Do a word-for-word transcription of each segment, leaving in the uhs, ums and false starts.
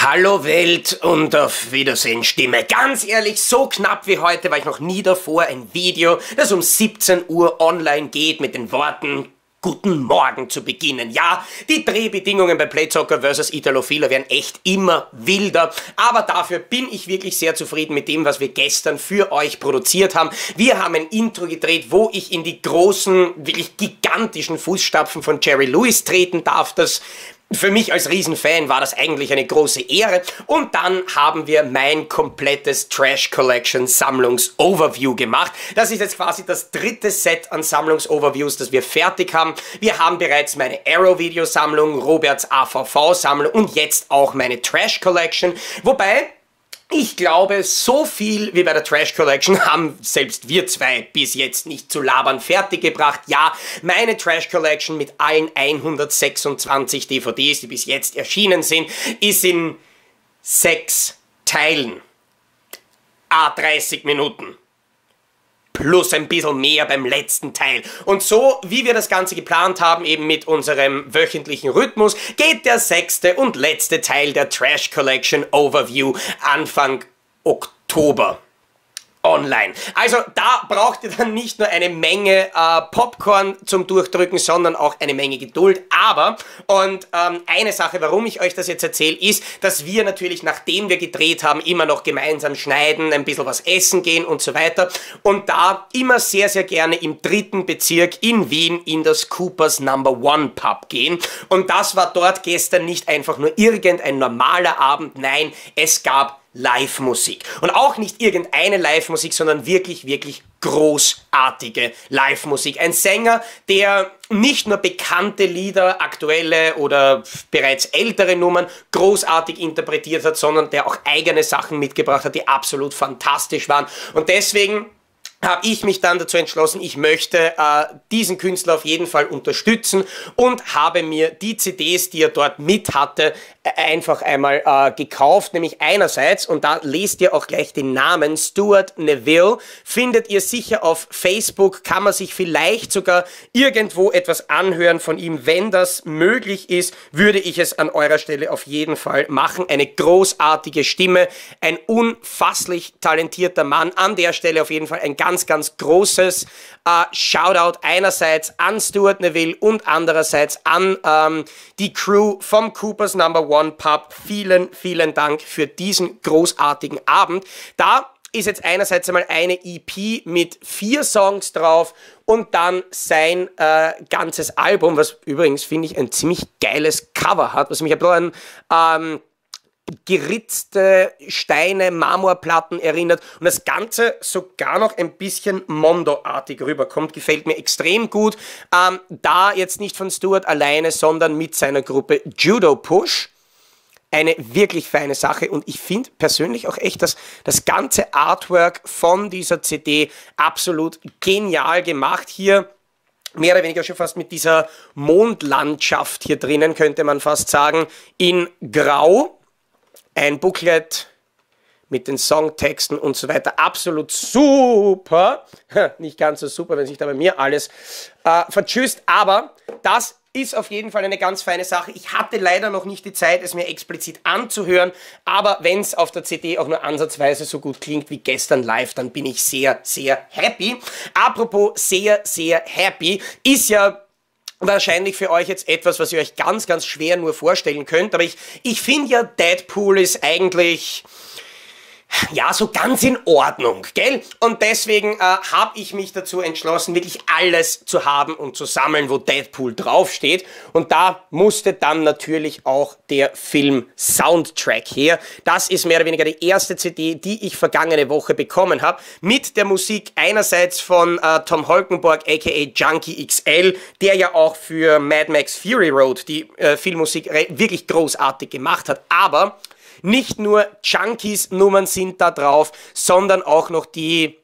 Hallo Welt und auf Wiedersehen Stimme. Ganz ehrlich, so knapp wie heute war ich noch nie davor, ein Video, das um siebzehn Uhr online geht, mit den Worten Guten Morgen zu beginnen. Ja, die Drehbedingungen bei Playzocker versus. Italofilia werden echt immer wilder, aber dafür bin ich wirklich sehr zufrieden mit dem, was wir gestern für euch produziert haben. Wir haben ein Intro gedreht, wo ich in die großen, wirklich gigantischen Fußstapfen von Jerry Lewis treten darf, das... Für mich als Riesenfan war das eigentlich eine große Ehre. Und dann haben wir mein komplettes Trash Collection Sammlungs-Overview gemacht. Das ist jetzt quasi das dritte Set an Sammlungs-Overviews, das wir fertig haben. Wir haben bereits meine Arrow-Videosammlung, Roberts A V V-Sammlung und jetzt auch meine Trash Collection. Wobei... Ich glaube, so viel wie bei der Trash Collection haben selbst wir zwei bis jetzt nicht zu labern fertiggebracht. Ja, meine Trash Collection mit allen hundertsechsundzwanzig D V Ds, die bis jetzt erschienen sind, ist in sechs Teilen. à dreißig Minuten. Plus ein bisschen mehr beim letzten Teil. Und so, wie wir das Ganze geplant haben, eben mit unserem wöchentlichen Rhythmus, geht der sechste und letzte Teil der Trash Collection Overview Anfang Oktober online. Also da braucht ihr dann nicht nur eine Menge äh, Popcorn zum Durchdrücken, sondern auch eine Menge Geduld. Aber, und ähm, eine Sache, warum ich euch das jetzt erzähle, ist, dass wir natürlich, nachdem wir gedreht haben, immer noch gemeinsam schneiden, ein bisschen was essen gehen und so weiter. Und da immer sehr, sehr gerne im dritten Bezirk in Wien in das Coopers Number One Pub gehen. Und das war dort gestern nicht einfach nur irgendein normaler Abend. Nein, es gab Live-Musik. Und auch nicht irgendeine Live-Musik, sondern wirklich, wirklich großartige Live-Musik. Ein Sänger, der nicht nur bekannte Lieder, aktuelle oder bereits ältere Nummern großartig interpretiert hat, sondern der auch eigene Sachen mitgebracht hat, die absolut fantastisch waren. Und deswegen... habe ich mich dann dazu entschlossen, ich möchte äh, diesen Künstler auf jeden Fall unterstützen und habe mir die C Ds, die er dort mit hatte, einfach einmal äh, gekauft, nämlich einerseits, und da lest ihr auch gleich den Namen, Stuart Neville, findet ihr sicher auf Facebook, kann man sich vielleicht sogar irgendwo etwas anhören von ihm, wenn das möglich ist, würde ich es an eurer Stelle auf jeden Fall machen, eine großartige Stimme, ein unfasslich talentierter Mann, an der Stelle auf jeden Fall ein ganz ganz, ganz großes äh, Shoutout einerseits an Stuart Neville und andererseits an ähm, die Crew vom Coopers Number One Pub. Vielen, vielen Dank für diesen großartigen Abend. Da ist jetzt einerseits einmal eine E P mit vier Songs drauf und dann sein äh, ganzes Album, was übrigens, finde ich, ein ziemlich geiles Cover hat, was mich ein bisschen an... Ähm, geritzte Steine, Marmorplatten erinnert und das Ganze sogar noch ein bisschen Mondo-artig rüberkommt. Gefällt mir extrem gut. Ähm, da jetzt nicht von Stuart alleine, sondern mit seiner Gruppe Judo Push. Eine wirklich feine Sache und ich finde persönlich auch echt, dass das ganze Artwork von dieser C D absolut genial gemacht hier. Mehr oder weniger schon fast mit dieser Mondlandschaft hier drinnen, könnte man fast sagen, in Grau. Ein Booklet mit den Songtexten und so weiter. Absolut super. Nicht ganz so super, wenn sich da bei mir alles äh, vertschüsst. Aber das ist auf jeden Fall eine ganz feine Sache. Ich hatte leider noch nicht die Zeit, es mir explizit anzuhören. Aber wenn es auf der C D auch nur ansatzweise so gut klingt wie gestern live, dann bin ich sehr, sehr happy. Apropos sehr, sehr happy, ist ja... wahrscheinlich für euch jetzt etwas, was ihr euch ganz, ganz schwer nur vorstellen könnt. Aber ich, ich finde ja, Deadpool ist eigentlich... ja, so ganz in Ordnung, gell? Und deswegen äh, habe ich mich dazu entschlossen, wirklich alles zu haben und zu sammeln, wo Deadpool draufsteht. Und da musste dann natürlich auch der Film-Soundtrack her. Das ist mehr oder weniger die erste C D, die ich vergangene Woche bekommen habe. Mit der Musik einerseits von äh, Tom Holkenborg, a k a. Junkie X L, der ja auch für Mad Max Fury Road die äh, Filmmusik wirklich großartig gemacht hat. Aber... nicht nur Junkies-Nummern sind da drauf, sondern auch noch die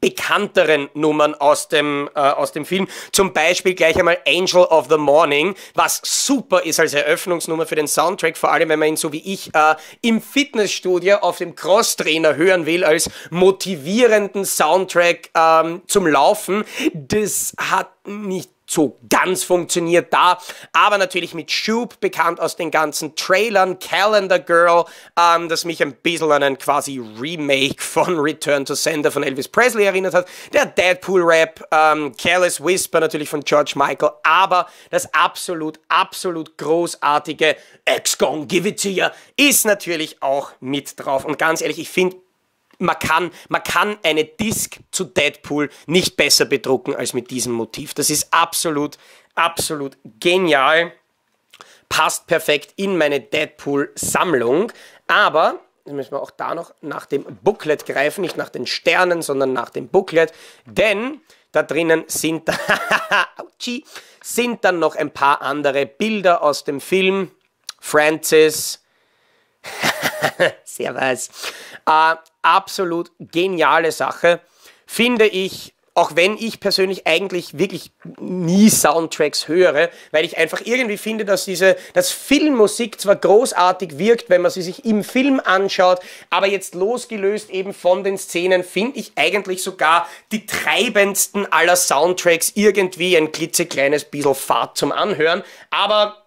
bekannteren Nummern aus dem, äh, aus dem Film. Zum Beispiel gleich einmal Angel of the Morning, was super ist als Eröffnungsnummer für den Soundtrack, vor allem wenn man ihn so wie ich äh, im Fitnessstudio auf dem Crosstrainer hören will, als motivierenden Soundtrack ähm, zum Laufen. Das hat nicht so ganz funktioniert da, aber natürlich mit Shoop, bekannt aus den ganzen Trailern, Calendar Girl, ähm, das mich ein bisschen an ein quasi Remake von Return to Sender von Elvis Presley erinnert hat, der Deadpool-Rap, ähm, Careless Whisper natürlich von George Michael, aber das absolut, absolut großartige X-Gon' Give It to Ya ist natürlich auch mit drauf. Und ganz ehrlich, ich finde, Man kann, man kann eine Disc zu Deadpool nicht besser bedrucken als mit diesem Motiv. Das ist absolut, absolut genial. Passt perfekt in meine Deadpool-Sammlung. Aber, jetzt müssen wir auch da noch nach dem Booklet greifen. Nicht nach den Sternen, sondern nach dem Booklet. Denn da drinnen sind, sind dann noch ein paar andere Bilder aus dem Film. Francis. Servus. Äh, absolut geniale Sache, finde ich, auch wenn ich persönlich eigentlich wirklich nie Soundtracks höre, weil ich einfach irgendwie finde, dass diese, dass Filmmusik zwar großartig wirkt, wenn man sie sich im Film anschaut, aber jetzt losgelöst eben von den Szenen finde ich eigentlich sogar die treibendsten aller Soundtracks irgendwie ein klitzekleines bisschen fad zum Anhören, aber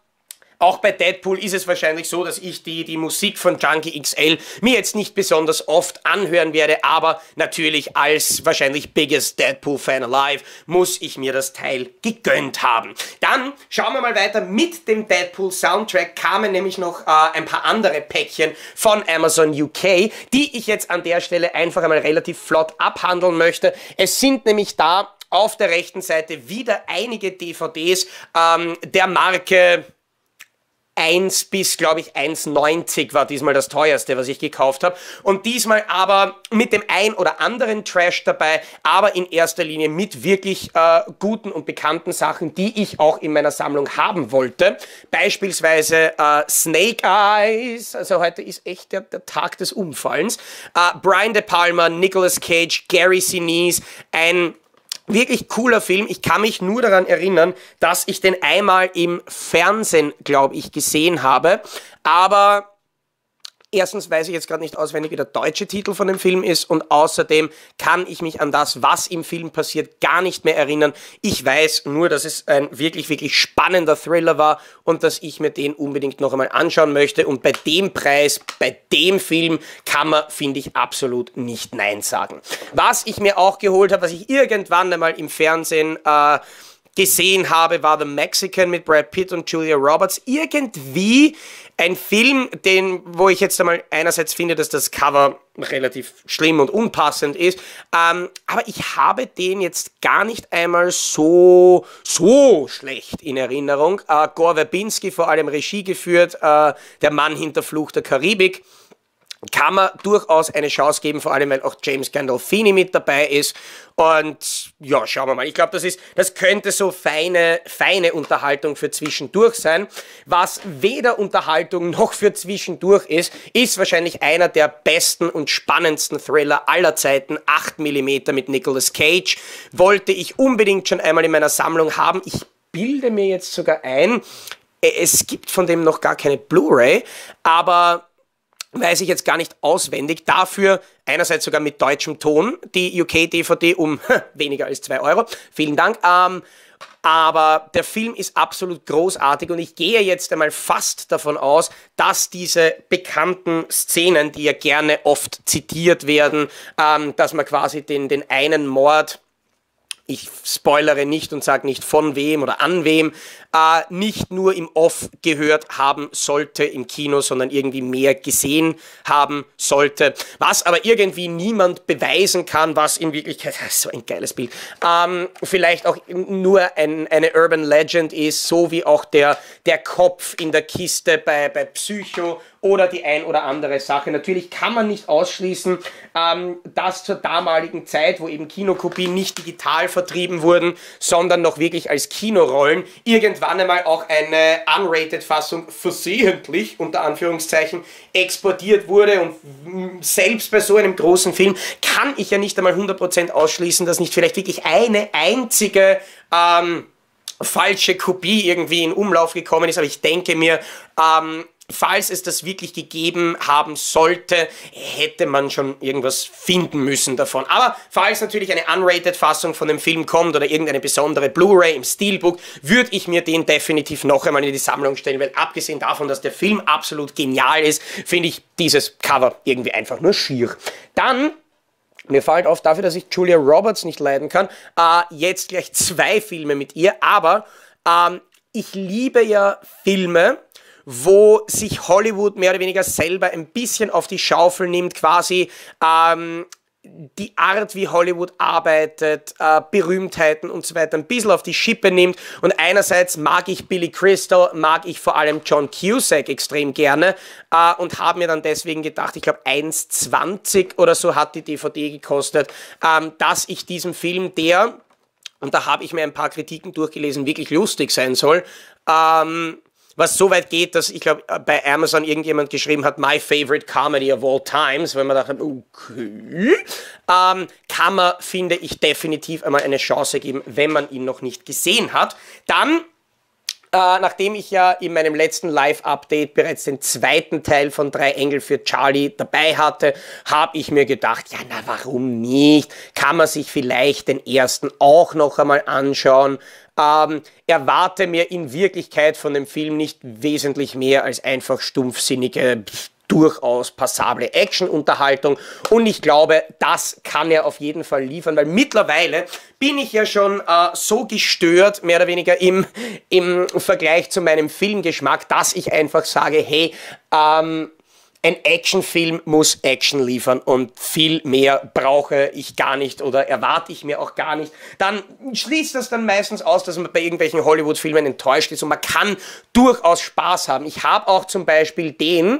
auch bei Deadpool ist es wahrscheinlich so, dass ich die, die Musik von Junkie X L mir jetzt nicht besonders oft anhören werde, aber natürlich als wahrscheinlich biggest Deadpool-Fan alive muss ich mir das Teil gegönnt haben. Dann schauen wir mal weiter mit dem Deadpool-Soundtrack, kamen nämlich noch äh, ein paar andere Päckchen von Amazon U K, die ich jetzt an der Stelle einfach einmal relativ flott abhandeln möchte. Es sind nämlich da auf der rechten Seite wieder einige D V Ds ähm, der Marke eins bis, glaube ich, eins neunzig war diesmal das teuerste, was ich gekauft habe. Und diesmal aber mit dem ein oder anderen Trash dabei, aber in erster Linie mit wirklich äh, guten und bekannten Sachen, die ich auch in meiner Sammlung haben wollte. Beispielsweise äh, Snake Eyes, also heute ist echt der, der Tag des Umfallens. Äh, Brian De Palma, Nicolas Cage, Gary Sinise, ein wirklich cooler Film. Ich kann mich nur daran erinnern, dass ich den einmal im Fernsehen, glaube ich, gesehen habe. Aber erstens weiß ich jetzt gerade nicht auswendig, wie der deutsche Titel von dem Film ist. Und außerdem kann ich mich an das, was im Film passiert, gar nicht mehr erinnern. Ich weiß nur, dass es ein wirklich, wirklich spannender Thriller war und dass ich mir den unbedingt noch einmal anschauen möchte. Und bei dem Preis, bei dem Film kann man, finde ich, absolut nicht Nein sagen. Was ich mir auch geholt habe, was ich irgendwann einmal im Fernsehen äh, gesehen habe, war The Mexican mit Brad Pitt und Julia Roberts. Irgendwie ein Film, den, wo ich jetzt einmal einerseits finde, dass das Cover relativ schlimm und unpassend ist, ähm, aber ich habe den jetzt gar nicht einmal so, so schlecht in Erinnerung. Äh, Gore Verbinski vor allem Regie geführt, äh, der Mann hinter Fluch der Karibik. Kann man durchaus eine Chance geben, vor allem weil auch James Gandolfini mit dabei ist. Und ja, schauen wir mal. Ich glaube, das ist, das könnte so feine, feine Unterhaltung für zwischendurch sein. Was weder Unterhaltung noch für zwischendurch ist, ist wahrscheinlich einer der besten und spannendsten Thriller aller Zeiten. acht Millimeter mit Nicolas Cage. Wollte ich unbedingt schon einmal in meiner Sammlung haben. Ich bilde mir jetzt sogar ein, es gibt von dem noch gar keine Blu-ray, aber weiß ich jetzt gar nicht auswendig. Dafür einerseits sogar mit deutschem Ton die U K D V D um weniger als zwei Euro. Vielen Dank. Ähm, aber der Film ist absolut großartig und ich gehe jetzt einmal fast davon aus, dass diese bekannten Szenen, die ja gerne oft zitiert werden, ähm, dass man quasi den, den einen Mord, ich spoilere nicht und sage nicht von wem oder an wem, äh, nicht nur im Off gehört haben sollte im Kino, sondern irgendwie mehr gesehen haben sollte. Was aber irgendwie niemand beweisen kann, was in Wirklichkeit, so ein geiles Bild, ähm, vielleicht auch nur ein, eine Urban Legend ist, so wie auch der, der Kopf in der Kiste bei, bei Psycho oder die ein oder andere Sache. Natürlich kann man nicht ausschließen, ähm, dass zur damaligen Zeit, wo eben Kinokopien nicht digital vertrieben wurden, sondern noch wirklich als Kinorollen, irgendwann einmal auch eine Unrated-Fassung versehentlich, unter Anführungszeichen, exportiert wurde. Und selbst bei so einem großen Film kann ich ja nicht einmal hundert Prozent ausschließen, dass nicht vielleicht wirklich eine einzige ähm, falsche Kopie irgendwie in Umlauf gekommen ist. Aber ich denke mir, ähm, Falls es das wirklich gegeben haben sollte, hätte man schon irgendwas finden müssen davon. Aber falls natürlich eine Unrated-Fassung von dem Film kommt oder irgendeine besondere Blu-ray im Steelbook, würde ich mir den definitiv noch einmal in die Sammlung stellen, weil abgesehen davon, dass der Film absolut genial ist, finde ich dieses Cover irgendwie einfach nur schier. Dann... mir fällt auf, dafür, dass ich Julia Roberts nicht leiden kann, äh, jetzt gleich zwei Filme mit ihr, aber ähm, ich liebe ja Filme, wo sich Hollywood mehr oder weniger selber ein bisschen auf die Schaufel nimmt, quasi ähm, die Art, wie Hollywood arbeitet, äh, Berühmtheiten und so weiter ein bisschen auf die Schippe nimmt. Und einerseits mag ich Billy Crystal, mag ich vor allem John Cusack extrem gerne äh, und habe mir dann deswegen gedacht, ich glaube eins zwanzig oder so hat die D V D gekostet, ähm, dass ich diesem Film, der, und da habe ich mir ein paar Kritiken durchgelesen, wirklich lustig sein soll, ähm, was so weit geht, dass ich glaube, bei Amazon irgendjemand geschrieben hat, my favorite comedy of all times, weil man dachte, okay, ähm, kann man, finde ich, definitiv einmal eine Chance geben, wenn man ihn noch nicht gesehen hat. Dann, äh, nachdem ich ja in meinem letzten Live-Update bereits den zweiten Teil von Drei Engel für Charlie dabei hatte, habe ich mir gedacht, ja, na, warum nicht? Kann man sich vielleicht den ersten auch noch einmal anschauen? Ähm, erwarte mir in Wirklichkeit von dem Film nicht wesentlich mehr als einfach stumpfsinnige, durchaus passable Action-Unterhaltung. Und ich glaube, das kann er auf jeden Fall liefern, weil mittlerweile bin ich ja schon äh, so gestört, mehr oder weniger im, im Vergleich zu meinem Filmgeschmack, dass ich einfach sage, hey, ähm, ein Actionfilm muss Action liefern und viel mehr brauche ich gar nicht oder erwarte ich mir auch gar nicht. Dann schließt das dann meistens aus, dass man bei irgendwelchen Hollywood-Filmen enttäuscht ist und man kann durchaus Spaß haben. Ich habe auch zum Beispiel den,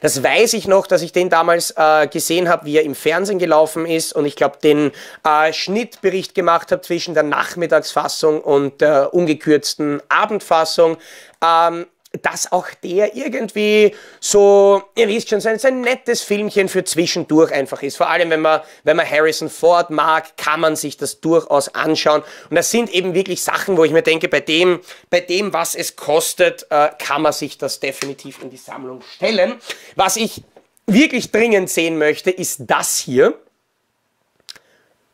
das weiß ich noch, dass ich den damals äh, gesehen habe, wie er im Fernsehen gelaufen ist und ich glaube den äh, Schnittbericht gemacht habe zwischen der Nachmittagsfassung und der ungekürzten Abendfassung, ähm, dass auch der irgendwie so, ihr wisst schon, so ein, so ein nettes Filmchen für zwischendurch einfach ist. Vor allem, wenn man, wenn man Harrison Ford mag, kann man sich das durchaus anschauen. Und das sind eben wirklich Sachen, wo ich mir denke, bei dem, bei dem was es kostet, äh, kann man sich das definitiv in die Sammlung stellen. Was ich wirklich dringend sehen möchte, ist das hier.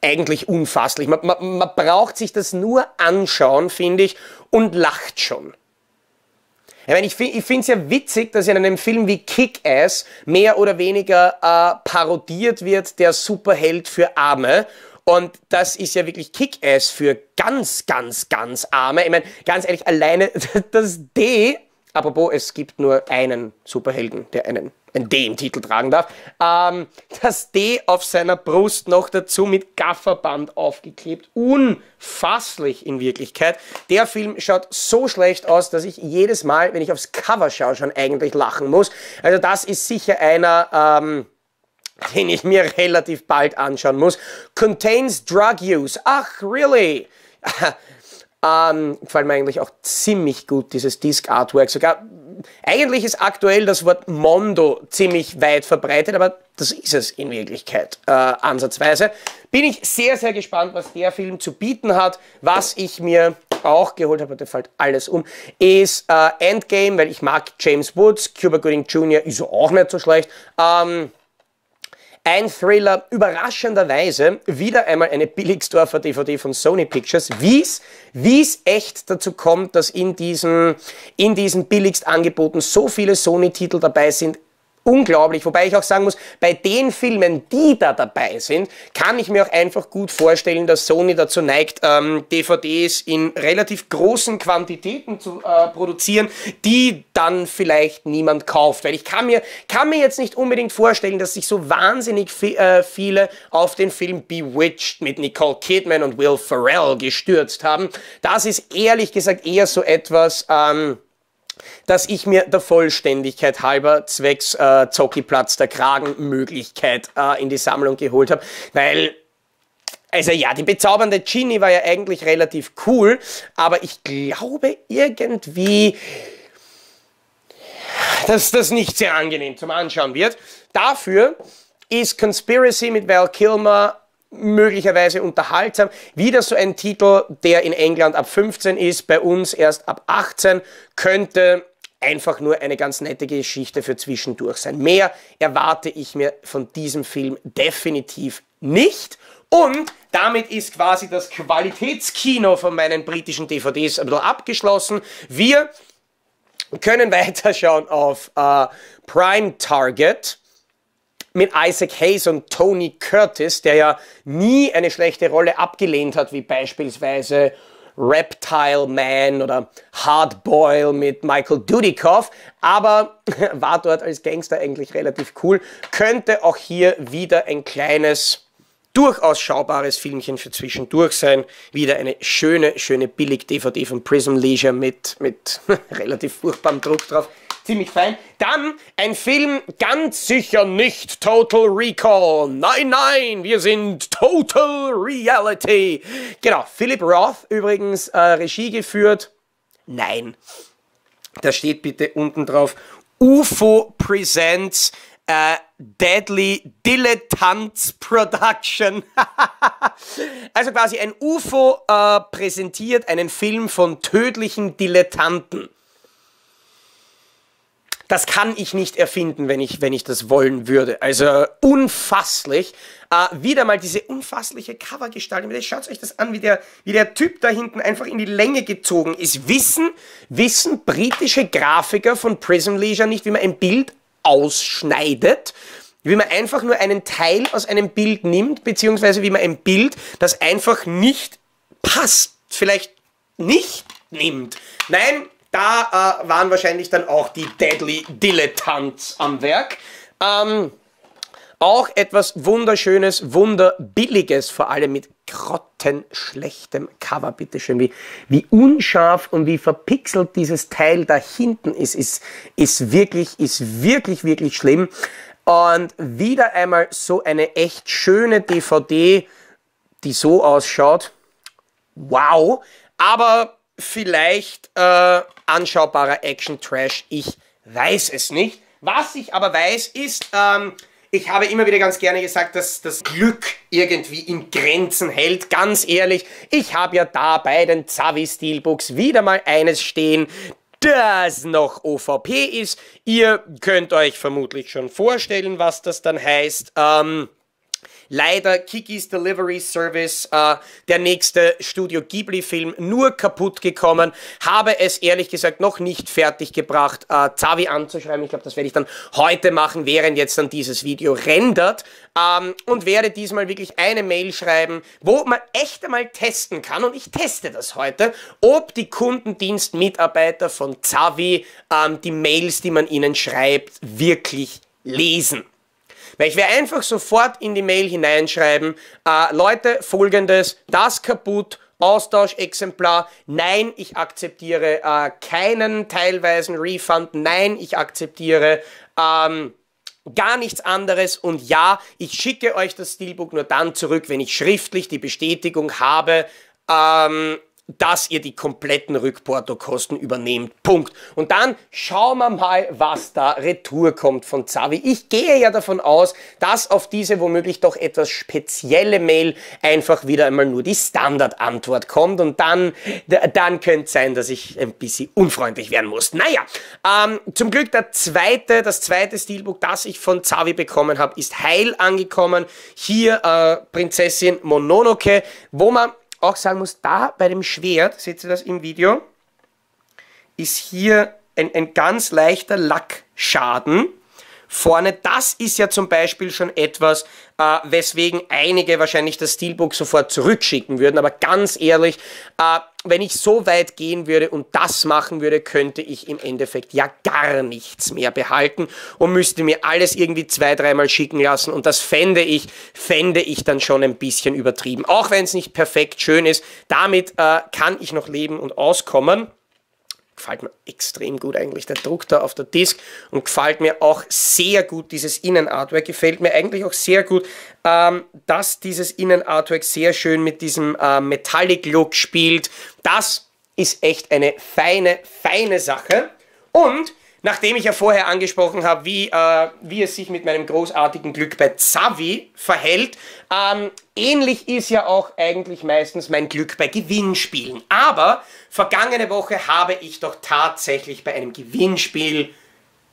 Eigentlich unfasslich. Man, man, man braucht sich das nur anschauen, finde ich, und lacht schon. Ich meine, ich finde es ja witzig, dass in einem Film wie Kick-Ass mehr oder weniger äh, parodiert wird, der Superheld für Arme. Und das ist ja wirklich Kick-Ass für ganz, ganz, ganz Arme. Ich meine, ganz ehrlich, alleine das D, apropos, es gibt nur einen Superhelden, der einen, ein D im Titel tragen darf, ähm, das D auf seiner Brust noch dazu mit Gafferband aufgeklebt. Unfasslich in Wirklichkeit. Der Film schaut so schlecht aus, dass ich jedes Mal, wenn ich aufs Cover schaue, schon eigentlich lachen muss. Also das ist sicher einer... Ähm, den ich mir relativ bald anschauen muss. Contains drug use. Ach, really? ähm, gefällt mir eigentlich auch ziemlich gut, dieses Disc-Artwork. Sogar, eigentlich ist aktuell das Wort Mondo ziemlich weit verbreitet, aber das ist es in Wirklichkeit äh, ansatzweise. Bin ich sehr, sehr gespannt, was der Film zu bieten hat. Was ich mir auch geholt habe, da fällt alles um, ist äh, Endgame, weil ich mag James Woods. Cuba Gooding Junior ist auch nicht so schlecht. Ähm... Ein Thriller, überraschenderweise, wieder einmal eine Billigsdorfer D V D von Sony Pictures, wie es echt dazu kommt, dass in diesen, in diesen Billigstangeboten so viele Sony-Titel dabei sind, unglaublich, wobei ich auch sagen muss, bei den Filmen, die da dabei sind, kann ich mir auch einfach gut vorstellen, dass Sony dazu neigt, ähm, D V Ds in relativ großen Quantitäten zu äh, produzieren, die dann vielleicht niemand kauft. Weil ich kann mir, kann mir jetzt nicht unbedingt vorstellen, dass sich so wahnsinnig vi- äh, viele auf den Film Bewitched mit Nicole Kidman und Will Ferrell gestürzt haben. Das ist ehrlich gesagt eher so etwas... Ähm, dass ich mir der Vollständigkeit halber zwecks äh, Zockiplatz der Kragenmöglichkeit äh, in die Sammlung geholt habe, weil, also ja, die bezaubernde Ginny war ja eigentlich relativ cool, aber ich glaube irgendwie, dass das nicht sehr angenehm zum Anschauen wird. Dafür ist Conspiracy mit Val Kilmer möglicherweise unterhaltsam. Wieder so ein Titel, der in England ab fünfzehn ist, bei uns erst ab achtzehn, könnte einfach nur eine ganz nette Geschichte für zwischendurch sein. Mehr erwarte ich mir von diesem Film definitiv nicht. Und damit ist quasi das Qualitätskino von meinen britischen D V Ds abgeschlossen. Wir können weiterschauen auf äh, Prime Target mit Isaac Hayes und Tony Curtis, der ja nie eine schlechte Rolle abgelehnt hat, wie beispielsweise Reptile Man oder Hardboil mit Michael Dudikoff, aber war dort als Gangster eigentlich relativ cool. Könnte auch hier wieder ein kleines, durchaus schaubares Filmchen für zwischendurch sein. Wieder eine schöne, schöne Billig-D V D von Prism Leisure mit, mit relativ furchtbarem Druck drauf. Ziemlich fein. Dann ein Film, ganz sicher nicht Total Recall. Nein, nein, wir sind Total Reality. Genau, Philip Roth übrigens äh, Regie geführt. Nein, da steht bitte unten drauf, U F O Presents Uh, Deadly Dilettanz Production. Also quasi ein U F O uh, präsentiert einen Film von tödlichen Dilettanten. Das kann ich nicht erfinden, wenn ich, wenn ich das wollen würde. Also unfasslich. Äh, wieder mal diese unfassliche Covergestaltung. Schaut euch das an, wie der, wie der Typ da hinten einfach in die Länge gezogen ist. Wissen, wissen britische Grafiker von Prism Leisure nicht, wie man ein Bild ausschneidet, wie man einfach nur einen Teil aus einem Bild nimmt, beziehungsweise wie man ein Bild, das einfach nicht passt, vielleicht nicht nimmt. Nein, da äh, waren wahrscheinlich dann auch die Deadly Dilettantes am Werk. Ähm, auch etwas Wunderschönes, Wunderbilliges, vor allem mit grottenschlechtem Cover, bitteschön. Wie, wie unscharf und wie verpixelt dieses Teil da hinten ist, ist, ist wirklich, ist wirklich, wirklich schlimm. Und wieder einmal so eine echt schöne D V D, die so ausschaut. Wow! Aber vielleicht äh, anschaubarer Action-Trash, ich weiß es nicht. Was ich aber weiß, ist... Ähm, Ich habe immer wieder ganz gerne gesagt, dass das Glück irgendwie in Grenzen hält. Ganz ehrlich, ich habe ja da bei den Zavvi Steelbooks wieder mal eines stehen, das noch O V P ist. Ihr könnt euch vermutlich schon vorstellen, was das dann heißt. Ähm, leider Kikis Delivery Service, äh, der nächste Studio Ghibli-Film, nur kaputt gekommen. Habe es ehrlich gesagt noch nicht fertig gebracht, äh, Zavvi anzuschreiben. Ich glaube, das werde ich dann heute machen, während jetzt dann dieses Video rendert. Ähm, und werde diesmal wirklich eine Mail schreiben, wo man echt einmal testen kann, und ich teste das heute, ob die Kundendienstmitarbeiter von Zavvi ähm, die Mails, die man ihnen schreibt, wirklich lesen. Weil ich werde einfach sofort in die Mail hineinschreiben, äh, Leute, folgendes, das kaputt, Austauschexemplar, nein, ich akzeptiere äh, keinen teilweisen Refund, nein, ich akzeptiere ähm, gar nichts anderes, und ja, ich schicke euch das Steelbook nur dann zurück, wenn ich schriftlich die Bestätigung habe, ähm, dass ihr die kompletten Rückportokosten übernehmt. Punkt. Und dann schauen wir mal, was da retour kommt von Zavvi. Ich gehe ja davon aus, dass auf diese womöglich doch etwas spezielle Mail einfach wieder einmal nur die Standardantwort kommt, und dann, dann könnte es sein, dass ich ein bisschen unfreundlich werden muss. Naja, ähm, zum Glück der zweite, das zweite Steelbook, das ich von Zavvi bekommen habe, ist heil angekommen. Hier äh, Prinzessin Mononoke, wo man auch sagen muss, da bei dem Schwert, seht ihr das im Video, ist hier ein, ein ganz leichter Lackschaden vorne. Das ist ja zum Beispiel schon etwas, äh, weswegen einige wahrscheinlich das Steelbook sofort zurückschicken würden, aber ganz ehrlich, äh, wenn ich so weit gehen würde und das machen würde, könnte ich im Endeffekt ja gar nichts mehr behalten und müsste mir alles irgendwie zwei, dreimal schicken lassen, und das fände ich, fände ich dann schon ein bisschen übertrieben. Auch wenn es nicht perfekt schön ist, damit äh, kann ich noch leben und auskommen. Gefällt mir extrem gut eigentlich der Druck da auf der Disc, und gefällt mir auch sehr gut dieses Innenartwork. Gefällt mir eigentlich auch sehr gut, ähm, dass dieses Innenartwork sehr schön mit diesem äh, Metallic Look spielt. Das ist echt eine feine, feine Sache. Und Nachdem ich ja vorher angesprochen habe, wie, äh, wie es sich mit meinem großartigen Glück bei Zavvi verhält, ähm, ähnlich ist ja auch eigentlich meistens mein Glück bei Gewinnspielen. Aber vergangene Woche habe ich doch tatsächlich bei einem Gewinnspiel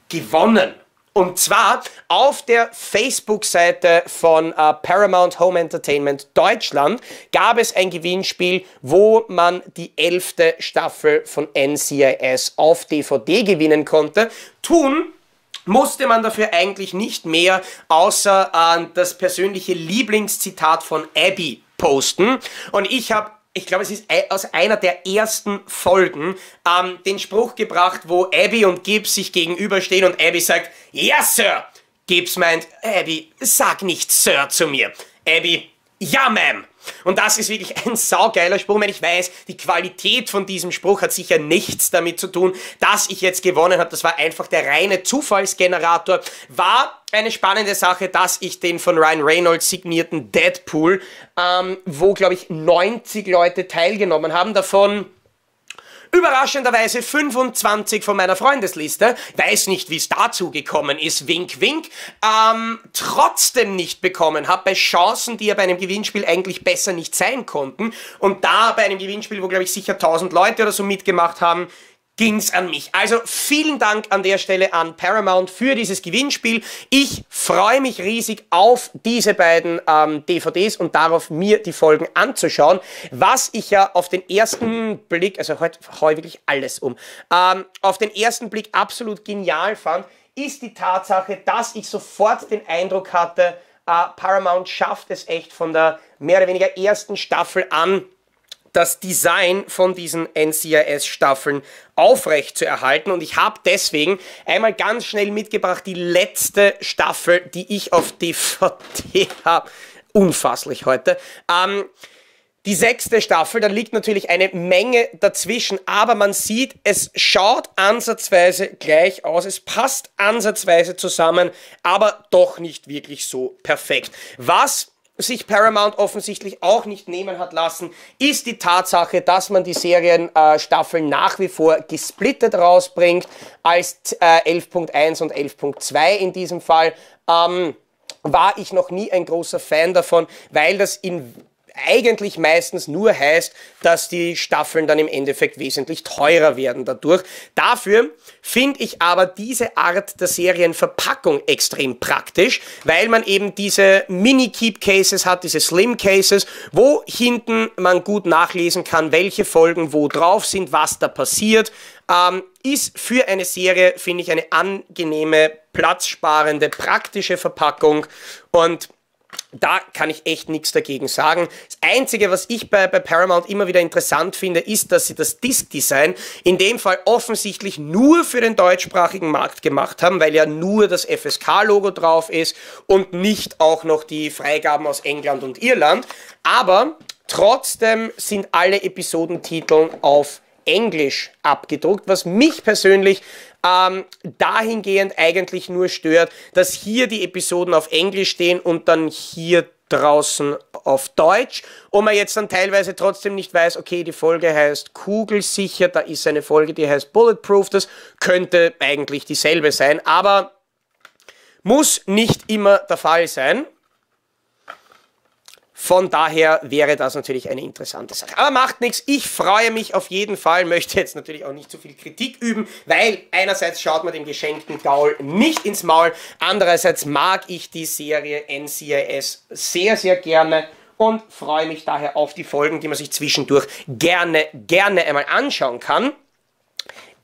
gewonnen. Und zwar auf der Facebook-Seite von äh, Paramount Home Entertainment Deutschland gab es ein Gewinnspiel, wo man die elfte Staffel von N C I S auf D V D gewinnen konnte. Tun musste man dafür eigentlich nicht mehr, außer äh, das persönliche Lieblingszitat von Abby posten. Und ich habe Ich glaube, es ist aus einer der ersten Folgen ähm, den Spruch gebracht, wo Abby und Gibbs sich gegenüberstehen und Abby sagt, "Yes, Sir." Gibbs meint, "Abby, sag nicht Sir zu mir." Abby, "Ja, Ma'am." Und das ist wirklich ein saugeiler Spruch, wenn ich weiß, die Qualität von diesem Spruch hat sicher nichts damit zu tun, dass ich jetzt gewonnen habe. Das war einfach der reine Zufallsgenerator. War eine spannende Sache, dass ich den von Ryan Reynolds signierten Deadpool, ähm, wo glaube ich neunzig Leute teilgenommen haben, davon überraschenderweise fünfundzwanzig von meiner Freundesliste. Weiß nicht, wie es dazu gekommen ist, wink, wink. Ähm, trotzdem nicht bekommen habe, bei Chancen, die ja bei einem Gewinnspiel eigentlich besser nicht sein konnten. Und da bei einem Gewinnspiel, wo, glaube ich, sicher tausend Leute oder so mitgemacht haben, ging's an mich. Also vielen Dank an der Stelle an Paramount für dieses Gewinnspiel. Ich freue mich riesig auf diese beiden ähm, D V Ds und darauf, mir die Folgen anzuschauen. Was ich ja auf den ersten Blick, also heute hau ich wirklich alles um, ähm, auf den ersten Blick absolut genial fand, ist die Tatsache, dass ich sofort den Eindruck hatte, äh, Paramount schafft es echt von der mehr oder weniger ersten Staffel an, das Design von diesen N C I S-Staffeln aufrecht zu erhalten. Und ich habe deswegen einmal ganz schnell mitgebracht die letzte Staffel, die ich auf D V D habe. Unfasslich heute. Ähm, die sechste Staffel, da liegt natürlich eine Menge dazwischen, aber man sieht, es schaut ansatzweise gleich aus, es passt ansatzweise zusammen, aber doch nicht wirklich so perfekt. Was sich Paramount offensichtlich auch nicht nehmen hat lassen, ist die Tatsache, dass man die Serienstaffeln äh, nach wie vor gesplittet rausbringt, als äh, elf Punkt eins und elf Punkt zwei in diesem Fall. Ähm, war ich noch nie ein großer Fan davon, weil das in eigentlich meistens nur heißt, dass die Staffeln dann im Endeffekt wesentlich teurer werden dadurch. Dafür finde ich aber diese Art der Serienverpackung extrem praktisch, weil man eben diese Mini-Keep-Cases hat, diese Slim-Cases, wo hinten man gut nachlesen kann, welche Folgen wo drauf sind, was da passiert. Ähm, ist für eine Serie, finde ich, eine angenehme, platzsparende, praktische Verpackung und da kann ich echt nichts dagegen sagen. Das Einzige, was ich bei, bei Paramount immer wieder interessant finde, ist, dass sie das Disc-Design in dem Fall offensichtlich nur für den deutschsprachigen Markt gemacht haben, weil ja nur das F S K-Logo drauf ist und nicht auch noch die Freigaben aus England und Irland. Aber trotzdem sind alle Episodentitel auf Englisch abgedruckt, was mich persönlich ähm, dahingehend eigentlich nur stört, dass hier die Episoden auf Englisch stehen und dann hier draußen auf Deutsch und man jetzt dann teilweise trotzdem nicht weiß, okay, die Folge heißt Kugelsicher, da ist eine Folge, die heißt Bulletproof, das könnte eigentlich dieselbe sein, aber muss nicht immer der Fall sein. Von daher wäre das natürlich eine interessante Sache. Aber macht nichts, ich freue mich auf jeden Fall, möchte jetzt natürlich auch nicht zu viel Kritik üben, weil einerseits schaut man dem geschenkten Gaul nicht ins Maul, andererseits mag ich die Serie N C I S sehr, sehr gerne und freue mich daher auf die Folgen, die man sich zwischendurch gerne, gerne einmal anschauen kann.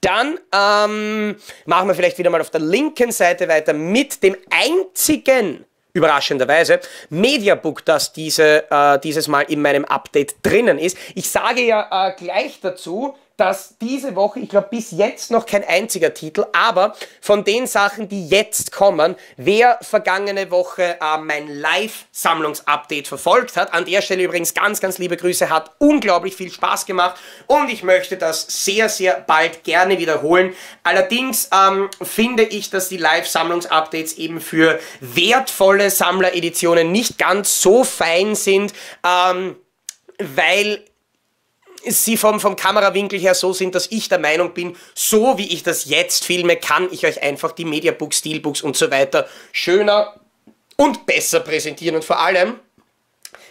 Dann ähm, machen wir vielleicht wieder mal auf der linken Seite weiter mit dem einzigen, überraschenderweise, Mediabook, das diese, äh, dieses Mal in meinem Update drinnen ist. Ich sage ja äh, gleich dazu, dass diese Woche, ich glaube bis jetzt noch kein einziger Titel, aber von den Sachen, die jetzt kommen, wer vergangene Woche äh, mein Live-Sammlungsupdate verfolgt hat, an der Stelle übrigens ganz, ganz liebe Grüße, hat unglaublich viel Spaß gemacht und ich möchte das sehr, sehr bald gerne wiederholen. Allerdings ähm, finde ich, dass die Live-Sammlungsupdates eben für wertvolle Sammlereditionen nicht ganz so fein sind, ähm, weil sie vom, vom Kamerawinkel her so sind, dass ich der Meinung bin, so wie ich das jetzt filme, kann ich euch einfach die Mediabooks, Steelbooks und so weiter schöner und besser präsentieren. Und vor allem,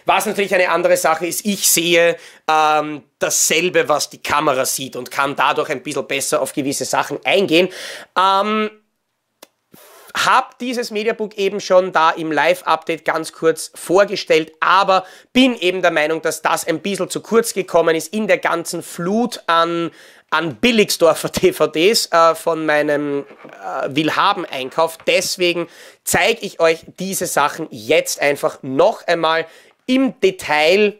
was natürlich eine andere Sache ist, ich sehe ähm, dasselbe, was die Kamera sieht und kann dadurch ein bisschen besser auf gewisse Sachen eingehen. Ähm, Habe dieses Mediabook eben schon da im Live-Update ganz kurz vorgestellt, aber bin eben der Meinung, dass das ein bisschen zu kurz gekommen ist in der ganzen Flut an, an Billigsdorfer D V Ds äh, von meinem äh, Willhaben-Einkauf. Deswegen zeige ich euch diese Sachen jetzt einfach noch einmal im Detail,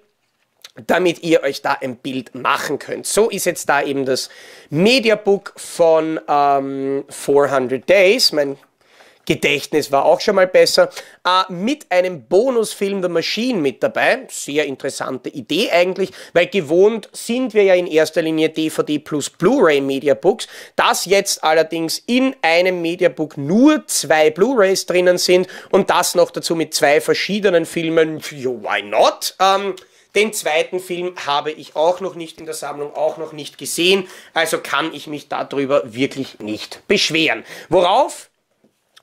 damit ihr euch da ein Bild machen könnt. So ist jetzt da eben das Mediabook von ähm, four hundred Days, mein Gedächtnis war auch schon mal besser, äh, mit einem Bonusfilm The Machine mit dabei. Sehr interessante Idee eigentlich, weil gewohnt sind wir ja in erster Linie D V D plus Blu-ray Mediabooks. Dass jetzt allerdings in einem Mediabook nur zwei Blu-rays drinnen sind und das noch dazu mit zwei verschiedenen Filmen, yo, why not? Ähm, den zweiten Film habe ich auch noch nicht in der Sammlung, auch noch nicht gesehen, also kann ich mich darüber wirklich nicht beschweren. Worauf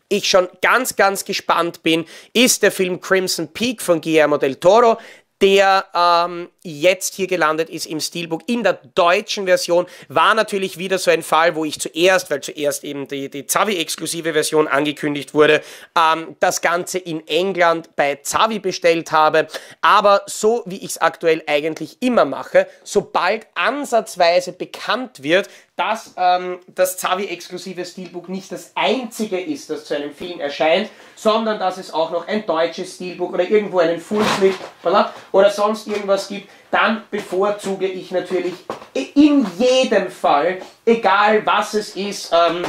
ich schon ganz, ganz gespannt bin, ist der Film Crimson Peak von Guillermo del Toro, der ähm, jetzt hier gelandet ist im Steelbook. In der deutschen Version war natürlich wieder so ein Fall, wo ich zuerst, weil zuerst eben die, die Zavvi-exklusive Version angekündigt wurde, ähm, das Ganze in England bei Zavvi bestellt habe. Aber so wie ich es aktuell eigentlich immer mache, sobald ansatzweise bekannt wird, dass ähm, das Zavvi-exklusive Steelbook nicht das einzige ist, das zu einem Film erscheint, sondern dass es auch noch ein deutsches Steelbook oder irgendwo einen Fullslick oder sonst irgendwas gibt, dann bevorzuge ich natürlich in jedem Fall, egal was es ist, ähm,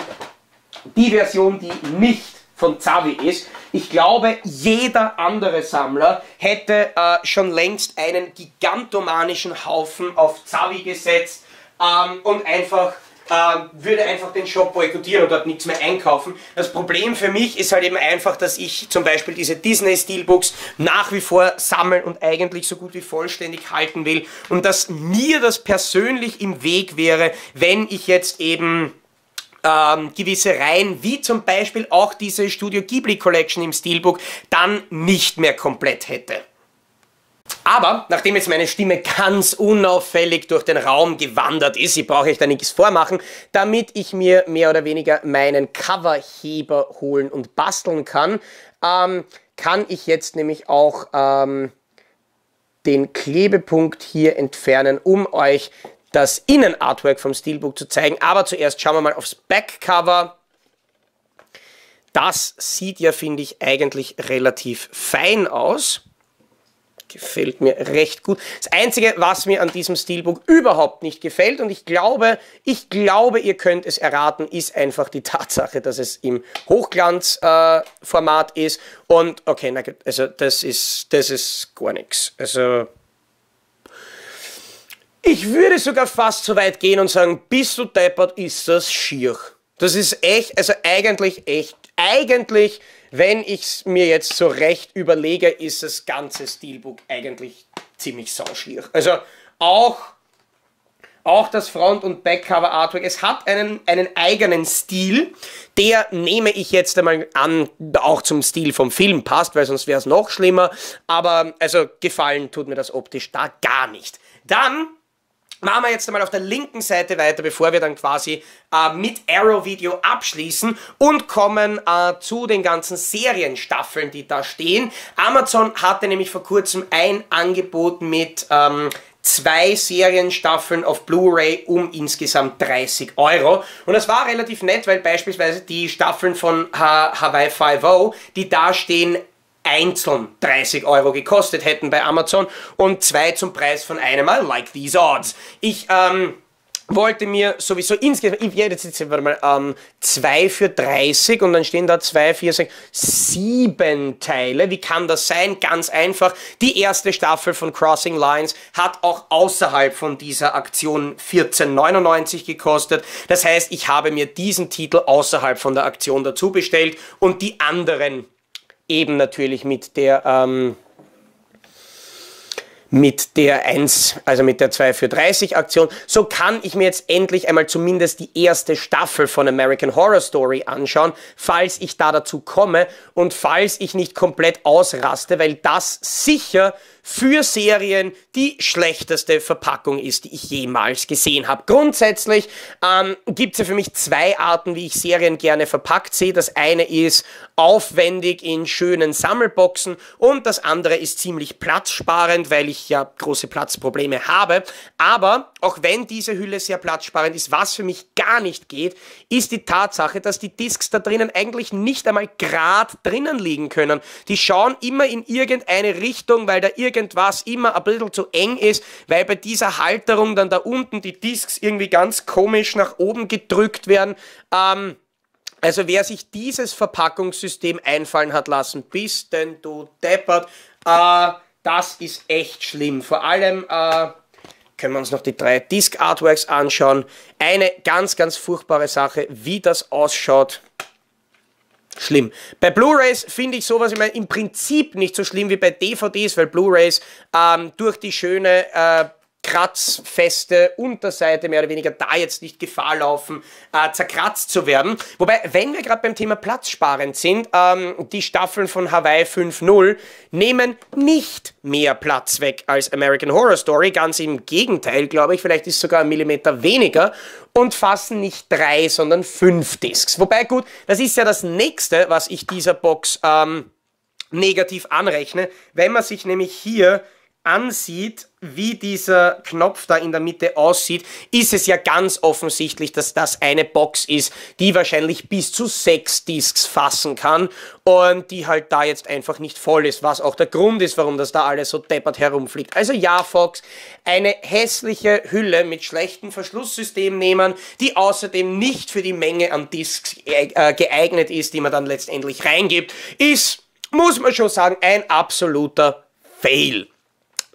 die Version, die nicht von Zavvi ist. Ich glaube, jeder andere Sammler hätte äh, schon längst einen gigantomanischen Haufen auf Zavvi gesetzt, Ähm, und einfach ähm, würde einfach den Shop boykottieren und dort nichts mehr einkaufen. Das Problem für mich ist halt eben einfach, dass ich zum Beispiel diese Disney-Steelbooks nach wie vor sammeln und eigentlich so gut wie vollständig halten will und dass mir das persönlich im Weg wäre, wenn ich jetzt eben Ähm, gewisse Reihen, wie zum Beispiel auch diese Studio Ghibli Collection im Steelbook, dann nicht mehr komplett hätte. Aber, nachdem jetzt meine Stimme ganz unauffällig durch den Raum gewandert ist, ich brauche euch da nichts vormachen, damit ich mir mehr oder weniger meinen Coverheber holen und basteln kann, ähm, kann ich jetzt nämlich auch ähm, den Klebepunkt hier entfernen, um euch das Innenartwork vom Steelbook zu zeigen. Aber zuerst schauen wir mal aufs Backcover. Das sieht ja, finde ich, eigentlich relativ fein aus. Gefällt mir recht gut. Das Einzige, was mir an diesem Steelbook überhaupt nicht gefällt, und ich glaube, ich glaube, ihr könnt es erraten, ist einfach die Tatsache, dass es im Hochglanzformat äh, ist. Und okay, na gut, also das ist, das ist gar nichts. Also ich würde sogar fast so weit gehen und sagen, bist du deppert, ist das schier. Das ist echt, also eigentlich echt, eigentlich... Wenn ich es mir jetzt so recht überlege, ist das ganze Steelbook eigentlich ziemlich sauschlier. Also auch, auch das Front- und Backcover-Artwork, es hat einen, einen eigenen Stil, der, nehme ich jetzt einmal an, auch zum Stil vom Film passt, weil sonst wäre es noch schlimmer. Aber also gefallen tut mir das optisch da gar nicht. Dann machen wir jetzt einmal auf der linken Seite weiter, bevor wir dann quasi äh, mit Arrow-Video abschließen und kommen äh, zu den ganzen Serienstaffeln, die da stehen. Amazon hatte nämlich vor kurzem ein Angebot mit ähm, zwei Serienstaffeln auf Blu-ray um insgesamt dreißig Euro. Und das war relativ nett, weil beispielsweise die Staffeln von ha Hawaii Five-O, die da stehen, einzeln dreißig Euro gekostet hätten bei Amazon und zwei zum Preis von einem, like these odds. Ich ähm, wollte mir sowieso insgesamt, ich werde jetzt, warte mal, ähm, zwei für dreißig und dann stehen da zwei, vier, sechs, sieben Teile. Wie kann das sein? Ganz einfach. Die erste Staffel von Crossing Lines hat auch außerhalb von dieser Aktion vierzehn neunundneunzig gekostet. Das heißt, ich habe mir diesen Titel außerhalb von der Aktion dazu bestellt und die anderen eben natürlich mit der, ähm, mit der eins, also mit der zwei für dreißig Aktion. So kann ich mir jetzt endlich einmal zumindest die erste Staffel von American Horror Story anschauen, falls ich da dazu komme und falls ich nicht komplett ausraste, weil das sicher für Serien die schlechteste Verpackung ist, die ich jemals gesehen habe. Grundsätzlich ähm, gibt es ja für mich zwei Arten, wie ich Serien gerne verpackt sehe. Das eine ist aufwendig in schönen Sammelboxen und das andere ist ziemlich platzsparend, weil ich ja große Platzprobleme habe. Aber auch wenn diese Hülle sehr platzsparend ist, was für mich gar nicht geht, ist die Tatsache, dass die Discs da drinnen eigentlich nicht einmal gerade drinnen liegen können. Die schauen immer in irgendeine Richtung, weil da irgendein was immer ein bisschen zu eng ist, weil bei dieser Halterung dann da unten die Discs irgendwie ganz komisch nach oben gedrückt werden. Ähm, also wer sich dieses Verpackungssystem einfallen hat lassen, bist denn du deppert, äh, das ist echt schlimm. Vor allem äh, können wir uns noch die drei Disc-Artworks anschauen. Eine ganz, ganz furchtbare Sache, wie das ausschaut. Schlimm. Bei Blu-Rays finde ich sowas, ich meine, im Prinzip nicht so schlimm wie bei D V Ds, weil Blu-Rays ähm, durch die schöne äh, kratzfeste Unterseite mehr oder weniger da jetzt nicht Gefahr laufen, äh, zerkratzt zu werden. Wobei, wenn wir gerade beim Thema platzsparend sind, ähm, die Staffeln von Hawaii fünf null nehmen nicht mehr Platz weg als American Horror Story, ganz im Gegenteil, glaube ich, vielleicht ist sogar ein Millimeter weniger, und fassen nicht drei, sondern fünf Discs. Wobei, gut, das ist ja das Nächste, was ich dieser Box ähm, negativ anrechne, wenn man sich nämlich hier ansieht, wie dieser Knopf da in der Mitte aussieht, ist es ja ganz offensichtlich, dass das eine Box ist, die wahrscheinlich bis zu sechs Discs fassen kann und die halt da jetzt einfach nicht voll ist, was auch der Grund ist, warum das da alles so deppert herumfliegt. Also ja, Fox, eine hässliche Hülle mit schlechtem Verschlusssystem nehmen, die außerdem nicht für die Menge an Discs geeignet ist, die man dann letztendlich reingibt, ist, muss man schon sagen, ein absoluter Fail.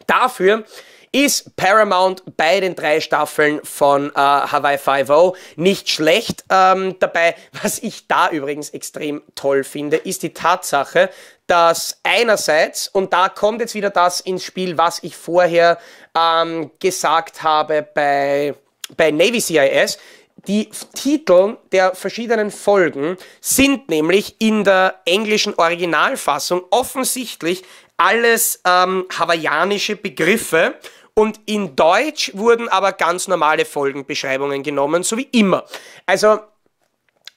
Dafür ist Paramount bei den drei Staffeln von äh, Hawaii fünf null nicht schlecht ähm, dabei. Was ich da übrigens extrem toll finde, ist die Tatsache, dass einerseits, und da kommt jetzt wieder das ins Spiel, was ich vorher ähm, gesagt habe bei, bei Navy C I S, die Titel der verschiedenen Folgen sind nämlich in der englischen Originalfassung offensichtlich alles ähm, hawaiianische Begriffe, und in Deutsch wurden aber ganz normale Folgenbeschreibungen genommen, so wie immer. Also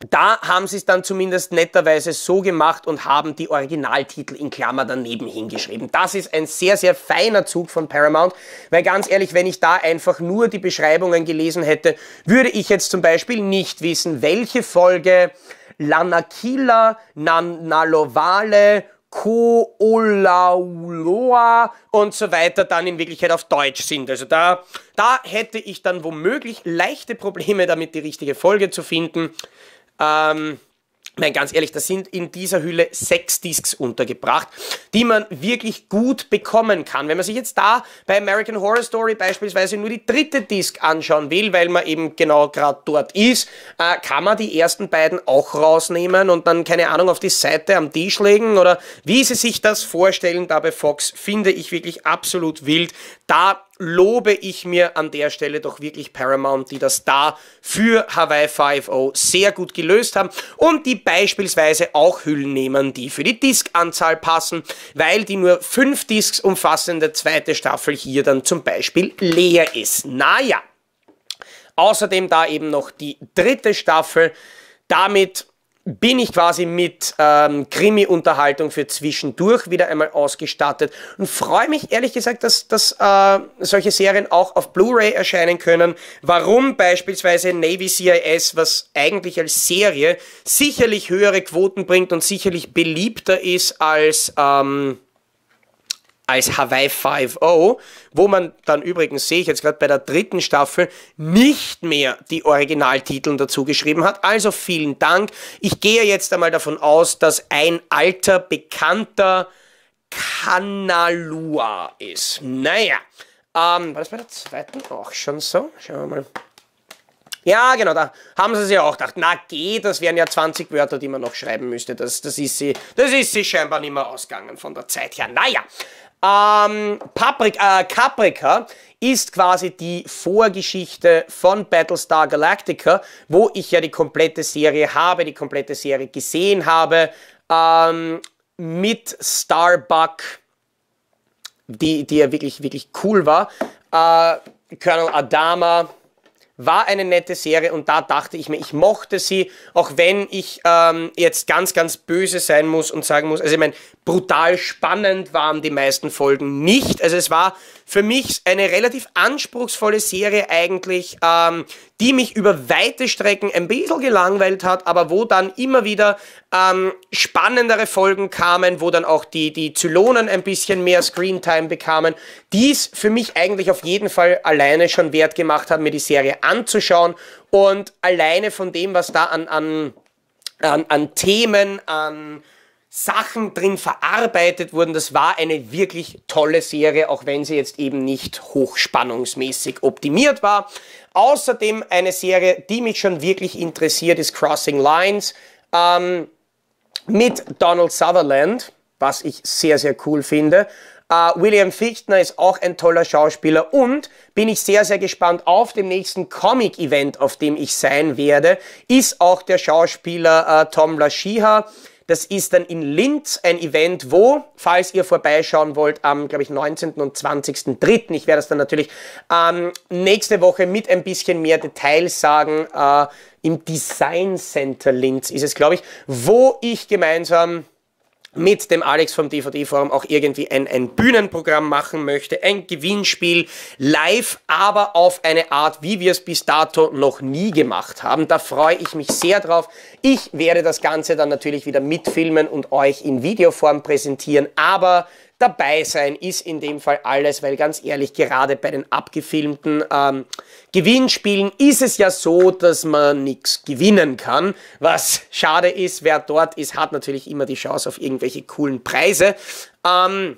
da haben sie es dann zumindest netterweise so gemacht und haben die Originaltitel in Klammer daneben hingeschrieben. Das ist ein sehr, sehr feiner Zug von Paramount, weil ganz ehrlich, wenn ich da einfach nur die Beschreibungen gelesen hätte, würde ich jetzt zum Beispiel nicht wissen, welche Folge Lanakila, Nannalovale, Koolauloa und so weiter dann in Wirklichkeit auf Deutsch sind. Also da, da hätte ich dann womöglich leichte Probleme damit, die richtige Folge zu finden. Ähm, nein, ganz ehrlich, da sind in dieser Hülle sechs Discs untergebracht, die man wirklich gut bekommen kann. Wenn man sich jetzt da bei American Horror Story beispielsweise nur die dritte Disc anschauen will, weil man eben genau gerade dort ist, äh, kann man die ersten beiden auch rausnehmen und dann, keine Ahnung, auf die Seite am Tisch legen oder wie sie sich das vorstellen. Da bei Fox finde ich wirklich absolut wild. Da lobe ich mir an der Stelle doch wirklich Paramount, die das da für Hawaii fünf null sehr gut gelöst haben und die beispielsweise auch Hüllen nehmen, die für die Disc-Anzahl passen, weil die nur fünf Discs umfassende zweite Staffel hier dann zum Beispiel leer ist. Naja, außerdem da eben noch die dritte Staffel, damit bin ich quasi mit ähm, Krimi-Unterhaltung für zwischendurch wieder einmal ausgestattet und freue mich ehrlich gesagt, dass, dass äh, solche Serien auch auf Blu-ray erscheinen können. Warum beispielsweise Navy C I S, was eigentlich als Serie sicherlich höhere Quoten bringt und sicherlich beliebter ist als ähm, als Hawaii fünf null, wo man dann übrigens, sehe ich jetzt gerade bei der dritten Staffel, nicht mehr die Originaltitel dazu geschrieben hat. Also vielen Dank. Ich gehe jetzt einmal davon aus, dass ein alter, bekannter Kanalua ist. Naja, ähm, war das bei der zweiten auch schon so? Schauen wir mal. Ja, genau, da haben sie sich ja auch gedacht, na geh, das wären ja zwanzig Wörter, die man noch schreiben müsste. Das, das, ist, sie, das ist sie scheinbar nicht mehr ausgegangen von der Zeit her. Naja, Ähm, Paprika, äh, Caprica ist quasi die Vorgeschichte von Battlestar Galactica, wo ich ja die komplette Serie habe, die komplette Serie gesehen habe, ähm, mit Starbuck, die, die ja wirklich, wirklich cool war. Äh, Colonel Adama war eine nette Serie und da dachte ich mir, ich mochte sie, auch wenn ich ähm, jetzt ganz, ganz böse sein muss und sagen muss, also ich meine, brutal spannend waren die meisten Folgen nicht. Also es war für mich eine relativ anspruchsvolle Serie eigentlich, ähm, die mich über weite Strecken ein bisschen gelangweilt hat, aber wo dann immer wieder ähm, spannendere Folgen kamen, wo dann auch die, die Zylonen ein bisschen mehr Screentime bekamen, die es für mich eigentlich auf jeden Fall alleine schon wert gemacht hat, mir die Serie anzuschauen, und alleine von dem, was da an, an, an, an Themen, an Sachen drin verarbeitet wurden, das war eine wirklich tolle Serie, auch wenn sie jetzt eben nicht hochspannungsmäßig optimiert war. Außerdem eine Serie, die mich schon wirklich interessiert, ist Crossing Lines ähm, mit Donald Sutherland, was ich sehr, sehr cool finde. Uh, William Fichtner ist auch ein toller Schauspieler und bin ich sehr, sehr gespannt auf dem nächsten Comic-Event, auf dem ich sein werde, ist auch der Schauspieler uh, Tom LaShiha. Das ist dann in Linz ein Event, wo, falls ihr vorbeischauen wollt, am, glaube ich, neunzehnten und zwanzigsten dritten, ich werde das dann natürlich ähm, nächste Woche mit ein bisschen mehr Details sagen, äh, im Design Center Linz ist es, glaube ich, wo ich gemeinsam mit dem Alex vom D V D-Forum auch irgendwie ein, ein Bühnenprogramm machen möchte, ein Gewinnspiel, live, aber auf eine Art, wie wir es bis dato noch nie gemacht haben. Da freue ich mich sehr drauf. Ich werde das Ganze dann natürlich wieder mitfilmen und euch in Videoform präsentieren, aber dabei sein ist in dem Fall alles, weil ganz ehrlich, gerade bei den abgefilmten ähm, Gewinnspielen ist es ja so, dass man nichts gewinnen kann, was schade ist. Wer dort ist, hat natürlich immer die Chance auf irgendwelche coolen Preise. Ähm,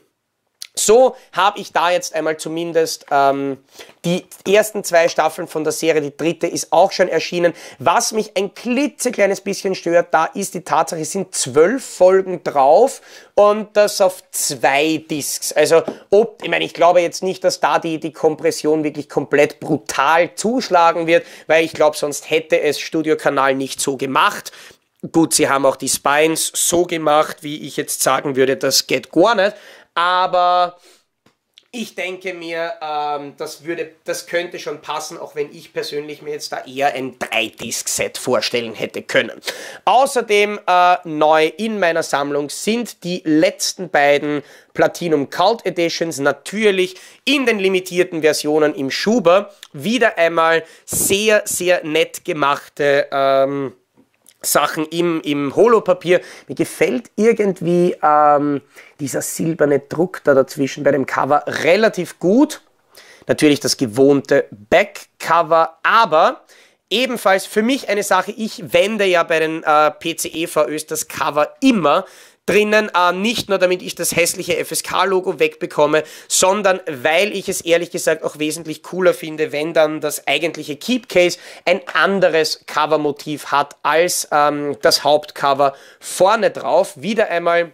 so habe ich da jetzt einmal zumindest ähm, die ersten zwei Staffeln von der Serie, die dritte ist auch schon erschienen. Was mich ein klitzekleines bisschen stört, da ist die Tatsache, es sind zwölf Folgen drauf und das auf zwei Discs. Also ob, ich meine, ich glaube jetzt nicht, dass da die, die Kompression wirklich komplett brutal zuschlagen wird, weil ich glaube, sonst hätte es Studio Kanal nicht so gemacht. Gut, sie haben auch die Spines so gemacht, wie ich jetzt sagen würde, das geht gar nicht. Aber ich denke mir, ähm, das, würde, das könnte schon passen, auch wenn ich persönlich mir jetzt da eher ein drei Disc Set vorstellen hätte können. Außerdem äh, neu in meiner Sammlung sind die letzten beiden Platinum Cult Editions, natürlich in den limitierten Versionen im Schuber. Wieder einmal sehr, sehr nett gemachte ähm, Sachen im, im Holopapier. Mir gefällt irgendwie ähm, dieser silberne Druck da dazwischen bei dem Cover relativ gut. Natürlich das gewohnte Backcover, aber ebenfalls für mich eine Sache, ich wende ja bei den äh, P C E V Ös das Cover immer drinnen, äh, nicht nur damit ich das hässliche F S K-Logo wegbekomme, sondern weil ich es ehrlich gesagt auch wesentlich cooler finde, wenn dann das eigentliche Keepcase ein anderes Covermotiv hat als ähm, das Hauptcover vorne drauf. Wieder einmal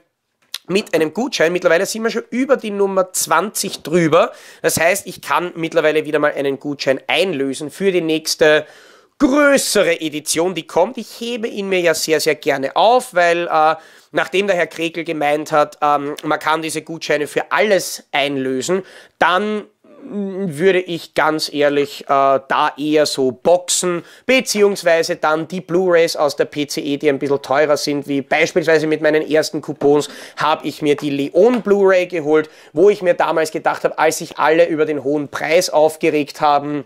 mit einem Gutschein. Mittlerweile sind wir schon über die Nummer zwanzig drüber. Das heißt, ich kann mittlerweile wieder mal einen Gutschein einlösen für die nächste größere Edition, die kommt. Ich hebe ihn mir ja sehr, sehr gerne auf, weil äh, nachdem der Herr Krekel gemeint hat, ähm, man kann diese Gutscheine für alles einlösen, dann würde ich ganz ehrlich äh, da eher so boxen, beziehungsweise dann die Blu-Rays aus der P C E, die ein bisschen teurer sind, wie beispielsweise mit meinen ersten Coupons habe ich mir die Leon Blu-Ray geholt, wo ich mir damals gedacht habe, als sich alle über den hohen Preis aufgeregt haben,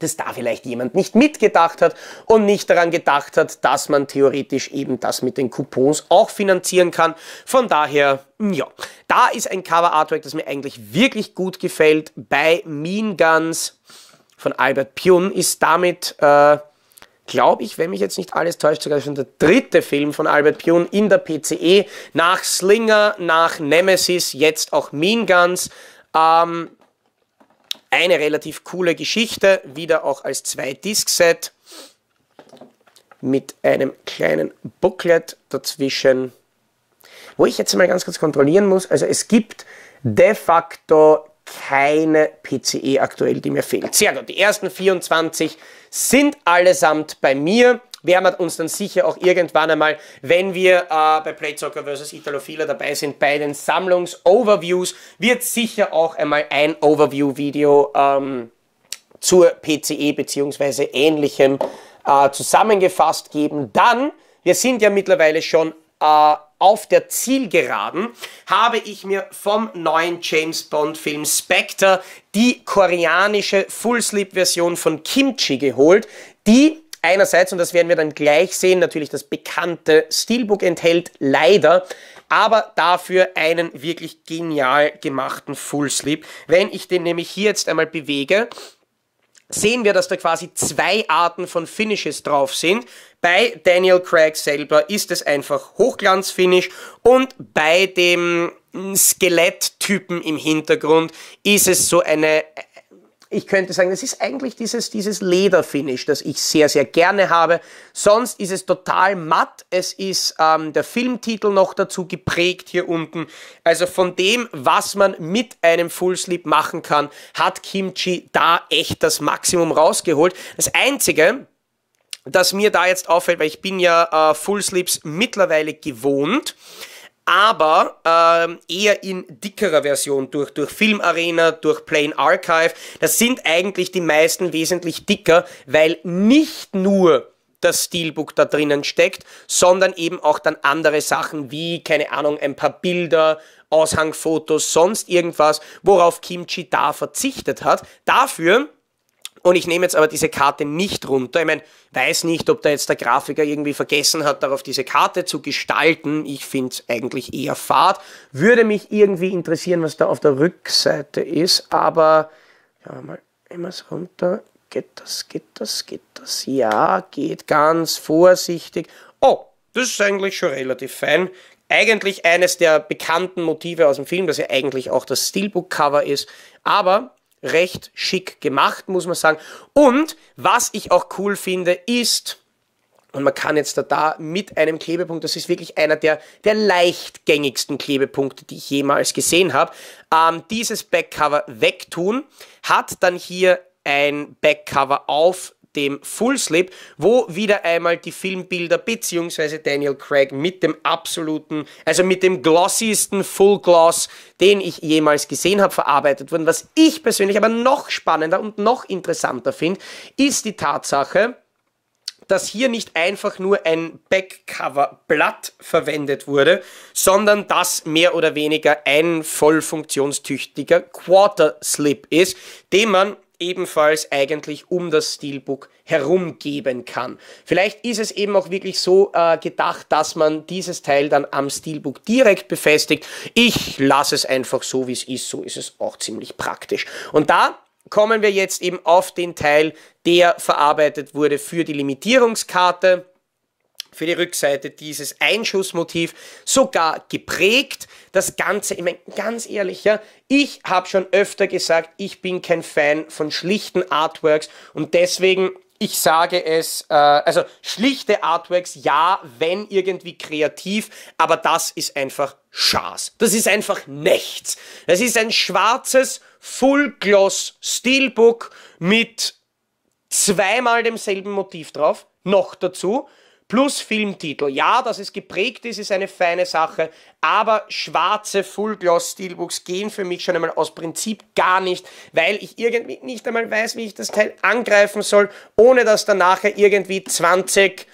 dass da vielleicht jemand nicht mitgedacht hat und nicht daran gedacht hat, dass man theoretisch eben das mit den Coupons auch finanzieren kann. Von daher, ja, da ist ein Cover-Artwork, das mir eigentlich wirklich gut gefällt. Bei Mean Guns von Albert Pyun ist damit, äh, glaube ich, wenn mich jetzt nicht alles täuscht, sogar schon der dritte Film von Albert Pyun in der P C E. Nach Slinger, nach Nemesis, jetzt auch Mean Guns. Ähm, Eine relativ coole Geschichte, wieder auch als zwei Disc Set mit einem kleinen Booklet dazwischen. Wo ich jetzt mal ganz kurz kontrollieren muss, also es gibt de facto keine P C E aktuell, die mir fehlt. Sehr gut, die ersten vierundzwanzig sind allesamt bei mir. Werden wir uns dann sicher auch irgendwann einmal, wenn wir äh, bei Playzocker versus. Italofilia dabei sind, bei den Sammlungs-Overviews, wird sicher auch einmal ein Overview-Video ähm, zur P C E bzw. ähnlichem äh, zusammengefasst geben. Dann, wir sind ja mittlerweile schon äh, auf der Zielgeraden, habe ich mir vom neuen James-Bond-Film Spectre die koreanische Full-Sleep-Version von Kimchi geholt, die einerseits, und das werden wir dann gleich sehen, natürlich das bekannte Steelbook enthält, leider, aber dafür einen wirklich genial gemachten Full-Sleep. Wenn ich den nämlich hier jetzt einmal bewege, sehen wir, dass da quasi zwei Arten von Finishes drauf sind. Bei Daniel Craig selber ist es einfach Hochglanzfinish und bei dem Skeletttypen im Hintergrund ist es so eine, ich könnte sagen, das ist eigentlich dieses, dieses Lederfinish, das ich sehr, sehr gerne habe. Sonst ist es total matt. Es ist ähm, der Filmtitel noch dazu geprägt hier unten. Also von dem, was man mit einem Fullsleep machen kann, hat Kimchi da echt das Maximum rausgeholt. Das Einzige, das mir da jetzt auffällt, weil ich bin ja äh, Fullsleeps mittlerweile gewohnt, aber ähm, eher in dickerer Version, durch, durch Filmarena, durch Plain Archive. Das sind eigentlich die meisten wesentlich dicker, weil nicht nur das Steelbook da drinnen steckt, sondern eben auch dann andere Sachen wie, keine Ahnung, ein paar Bilder, Aushangfotos, sonst irgendwas, worauf Kimchi da verzichtet hat. Dafür... Und ich nehme jetzt aber diese Karte nicht runter. Ich meine, weiß nicht, ob da jetzt der Grafiker irgendwie vergessen hat, darauf diese Karte zu gestalten. Ich finde es eigentlich eher fad. Würde mich irgendwie interessieren, was da auf der Rückseite ist. Aber, ja, mal immer runter. Geht das, geht das, geht das? Ja, geht ganz vorsichtig. Oh, das ist eigentlich schon relativ fein. Eigentlich eines der bekannten Motive aus dem Film, das ja eigentlich auch das Steelbook-Cover ist. Aber... recht schick gemacht, muss man sagen. Und was ich auch cool finde, ist, und man kann jetzt da, da mit einem Klebepunkt, das ist wirklich einer der, der leichtgängigsten Klebepunkte, die ich jemals gesehen habe, ähm, dieses Backcover wegtun, hat dann hier ein Backcover auf dem Fullslip, wo wieder einmal die Filmbilder bzw. Daniel Craig mit dem absoluten, also mit dem glossiesten Full Gloss, den ich jemals gesehen habe, verarbeitet wurden. Was ich persönlich aber noch spannender und noch interessanter finde, ist die Tatsache, dass hier nicht einfach nur ein Backcover-Blatt verwendet wurde, sondern dass mehr oder weniger ein voll funktionstüchtiger Quarter-Slip ist, den man ebenfalls eigentlich um das Steelbook herumgeben kann. Vielleicht ist es eben auch wirklich so äh, gedacht, dass man dieses Teil dann am Steelbook direkt befestigt. Ich lasse es einfach so, wie es ist. So ist es auch ziemlich praktisch. Und da kommen wir jetzt eben auf den Teil, der verarbeitet wurde für die Limitierungskarte. Für die Rückseite dieses Einschussmotiv sogar geprägt. Das Ganze, ich meine, ganz ehrlich, ja, ich habe schon öfter gesagt, ich bin kein Fan von schlichten Artworks und deswegen, ich sage es, äh, also schlichte Artworks, ja, wenn irgendwie kreativ, aber das ist einfach Schaß. Das ist einfach nichts. Das ist ein schwarzes Full-Gloss-Steelbook mit zweimal demselben Motiv drauf, noch dazu, plus Filmtitel. Ja, dass es geprägt ist, ist eine feine Sache, aber schwarze Full-Gloss-Steelbooks gehen für mich schon einmal aus Prinzip gar nicht, weil ich irgendwie nicht einmal weiß, wie ich das Teil angreifen soll, ohne dass da nachher irgendwie zwanzig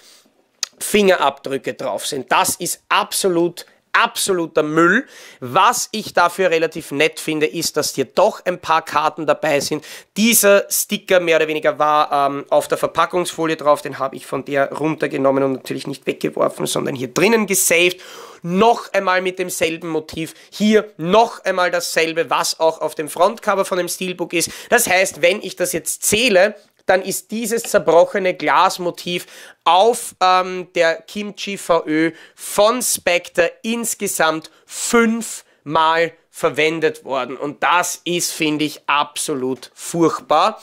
Fingerabdrücke drauf sind. Das ist absolut absoluter Müll. Was ich dafür relativ nett finde, ist, dass hier doch ein paar Karten dabei sind. Dieser Sticker mehr oder weniger war ähm, auf der Verpackungsfolie drauf. Den habe ich von der runtergenommen und natürlich nicht weggeworfen, sondern hier drinnen gesaved. Noch einmal mit demselben Motiv. Hier noch einmal dasselbe, was auch auf dem Frontcover von dem Steelbook ist. Das heißt, wenn ich das jetzt zähle, dann ist dieses zerbrochene Glasmotiv auf ähm, der Kimchi V Ö von Spectre insgesamt fünfmal verwendet worden. Und das ist, finde ich, absolut furchtbar.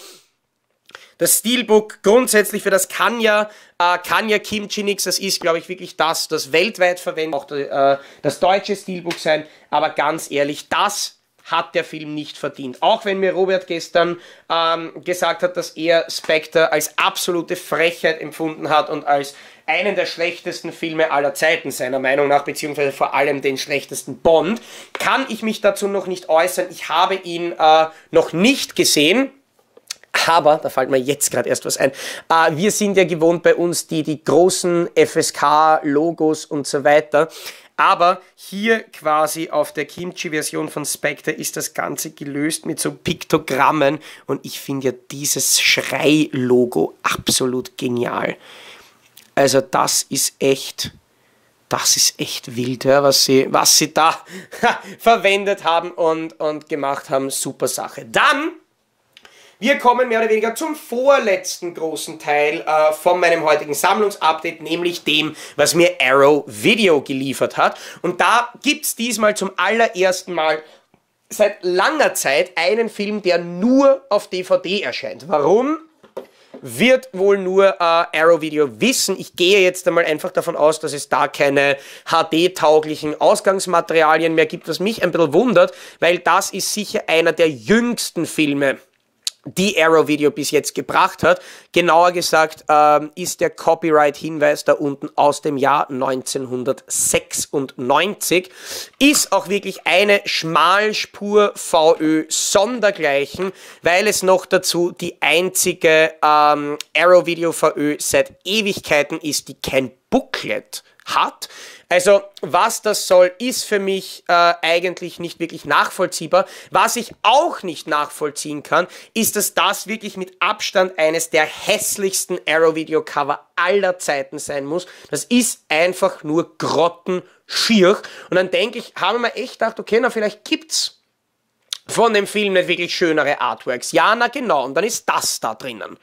Das Steelbook grundsätzlich für das Kanya, äh, Kanya Kimchi nix, das ist, glaube ich, wirklich das, das weltweit verwendet, auch äh, das deutsche Steelbook sein, aber ganz ehrlich, das hat der Film nicht verdient. Auch wenn mir Robert gestern ähm, gesagt hat, dass er Spectre als absolute Frechheit empfunden hat und als einen der schlechtesten Filme aller Zeiten, seiner Meinung nach, beziehungsweise vor allem den schlechtesten Bond, kann ich mich dazu noch nicht äußern. Ich habe ihn äh, noch nicht gesehen. Aber, da fällt mir jetzt gerade erst was ein, äh, wir sind ja gewohnt bei uns die, die großen F S K-Logos und so weiter. Aber hier quasi auf der Kimchi-Version von Spectre ist das Ganze gelöst mit so Piktogrammen. Und ich finde ja dieses Schrei-Logo absolut genial. Also das ist echt, das ist echt wild, ja, was sie, was sie da verwendet haben und, und gemacht haben. Super Sache. Dann... Wir kommen mehr oder weniger zum vorletzten großen Teil äh, von meinem heutigen Sammlungsupdate, nämlich dem, was mir Arrow Video geliefert hat. Und da gibt es diesmal zum allerersten Mal seit langer Zeit einen Film, der nur auf D V D erscheint. Warum? Wird wohl nur äh, Arrow Video wissen. Ich gehe jetzt einmal einfach davon aus, dass es da keine H D-tauglichen Ausgangsmaterialien mehr gibt, was mich ein bisschen wundert, weil das ist sicher einer der jüngsten Filme, die Arrow Video bis jetzt gebracht hat. Genauer gesagt ähm, ist der Copyright-Hinweis da unten aus dem Jahr neunzehnhundertsechsundneunzig. Ist auch wirklich eine Schmalspur V Ö Sondergleichen, weil es noch dazu die einzige ähm, Arrow Video V Ö seit Ewigkeiten ist, die kein Booklet hat. Also was das soll, ist für mich äh, eigentlich nicht wirklich nachvollziehbar. Was ich auch nicht nachvollziehen kann, ist, dass das wirklich mit Abstand eines der hässlichsten Arrow-Video-Cover aller Zeiten sein muss. Das ist einfach nur grottenschier. Und dann denke ich, habe mir echt gedacht, okay, na vielleicht gibt's von dem Film nicht wirklich schönere Artworks. Ja, na genau, und dann ist das da drinnen.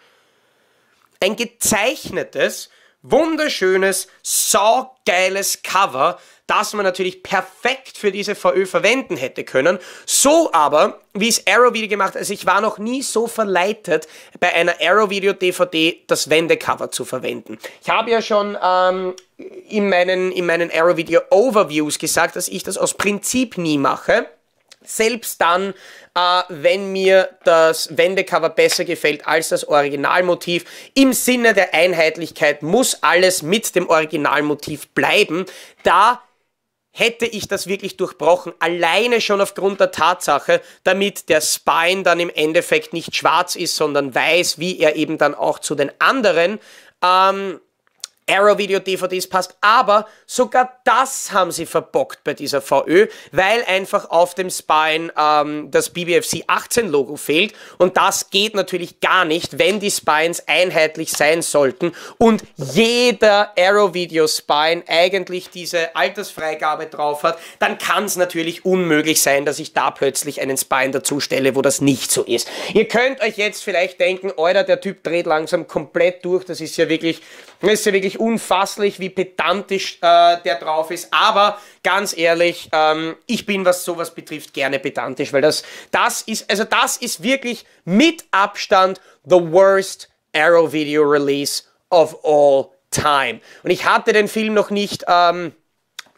Ein gezeichnetes, wunderschönes, saugeiles Cover, das man natürlich perfekt für diese V Ö verwenden hätte können. So aber, wie es Arrow Video gemacht hat, also ich war noch nie so verleitet, bei einer Arrow Video D V D das Wendecover zu verwenden. Ich habe ja schon ähm, in meinen, in meinen Arrow Video Overviews gesagt, dass ich das aus Prinzip nie mache. Selbst dann, äh, wenn mir das Wendecover besser gefällt als das Originalmotiv. Im Sinne der Einheitlichkeit muss alles mit dem Originalmotiv bleiben. Da hätte ich das wirklich durchbrochen, alleine schon aufgrund der Tatsache, damit der Spine dann im Endeffekt nicht schwarz ist, sondern weiß, wie er eben dann auch zu den anderen ähm, Arrow-Video-D V Ds passt, aber sogar das haben sie verbockt bei dieser V Ö, weil einfach auf dem Spine ähm, das B B F C achtzehn-Logo fehlt und das geht natürlich gar nicht, wenn die Spines einheitlich sein sollten und jeder Arrow-Video-Spine eigentlich diese Altersfreigabe drauf hat, dann kann es natürlich unmöglich sein, dass ich da plötzlich einen Spine dazu stelle, wo das nicht so ist. Ihr könnt euch jetzt vielleicht denken, Alter, der Typ dreht langsam komplett durch, das ist ja wirklich, das ist ja wirklich unfasslich, wie pedantisch äh, der drauf ist, aber ganz ehrlich, ähm, ich bin, was sowas betrifft, gerne pedantisch, weil das, das ist, also das ist wirklich mit Abstand the worst Arrow Video Release of all time. Und ich hatte den Film noch nicht ähm,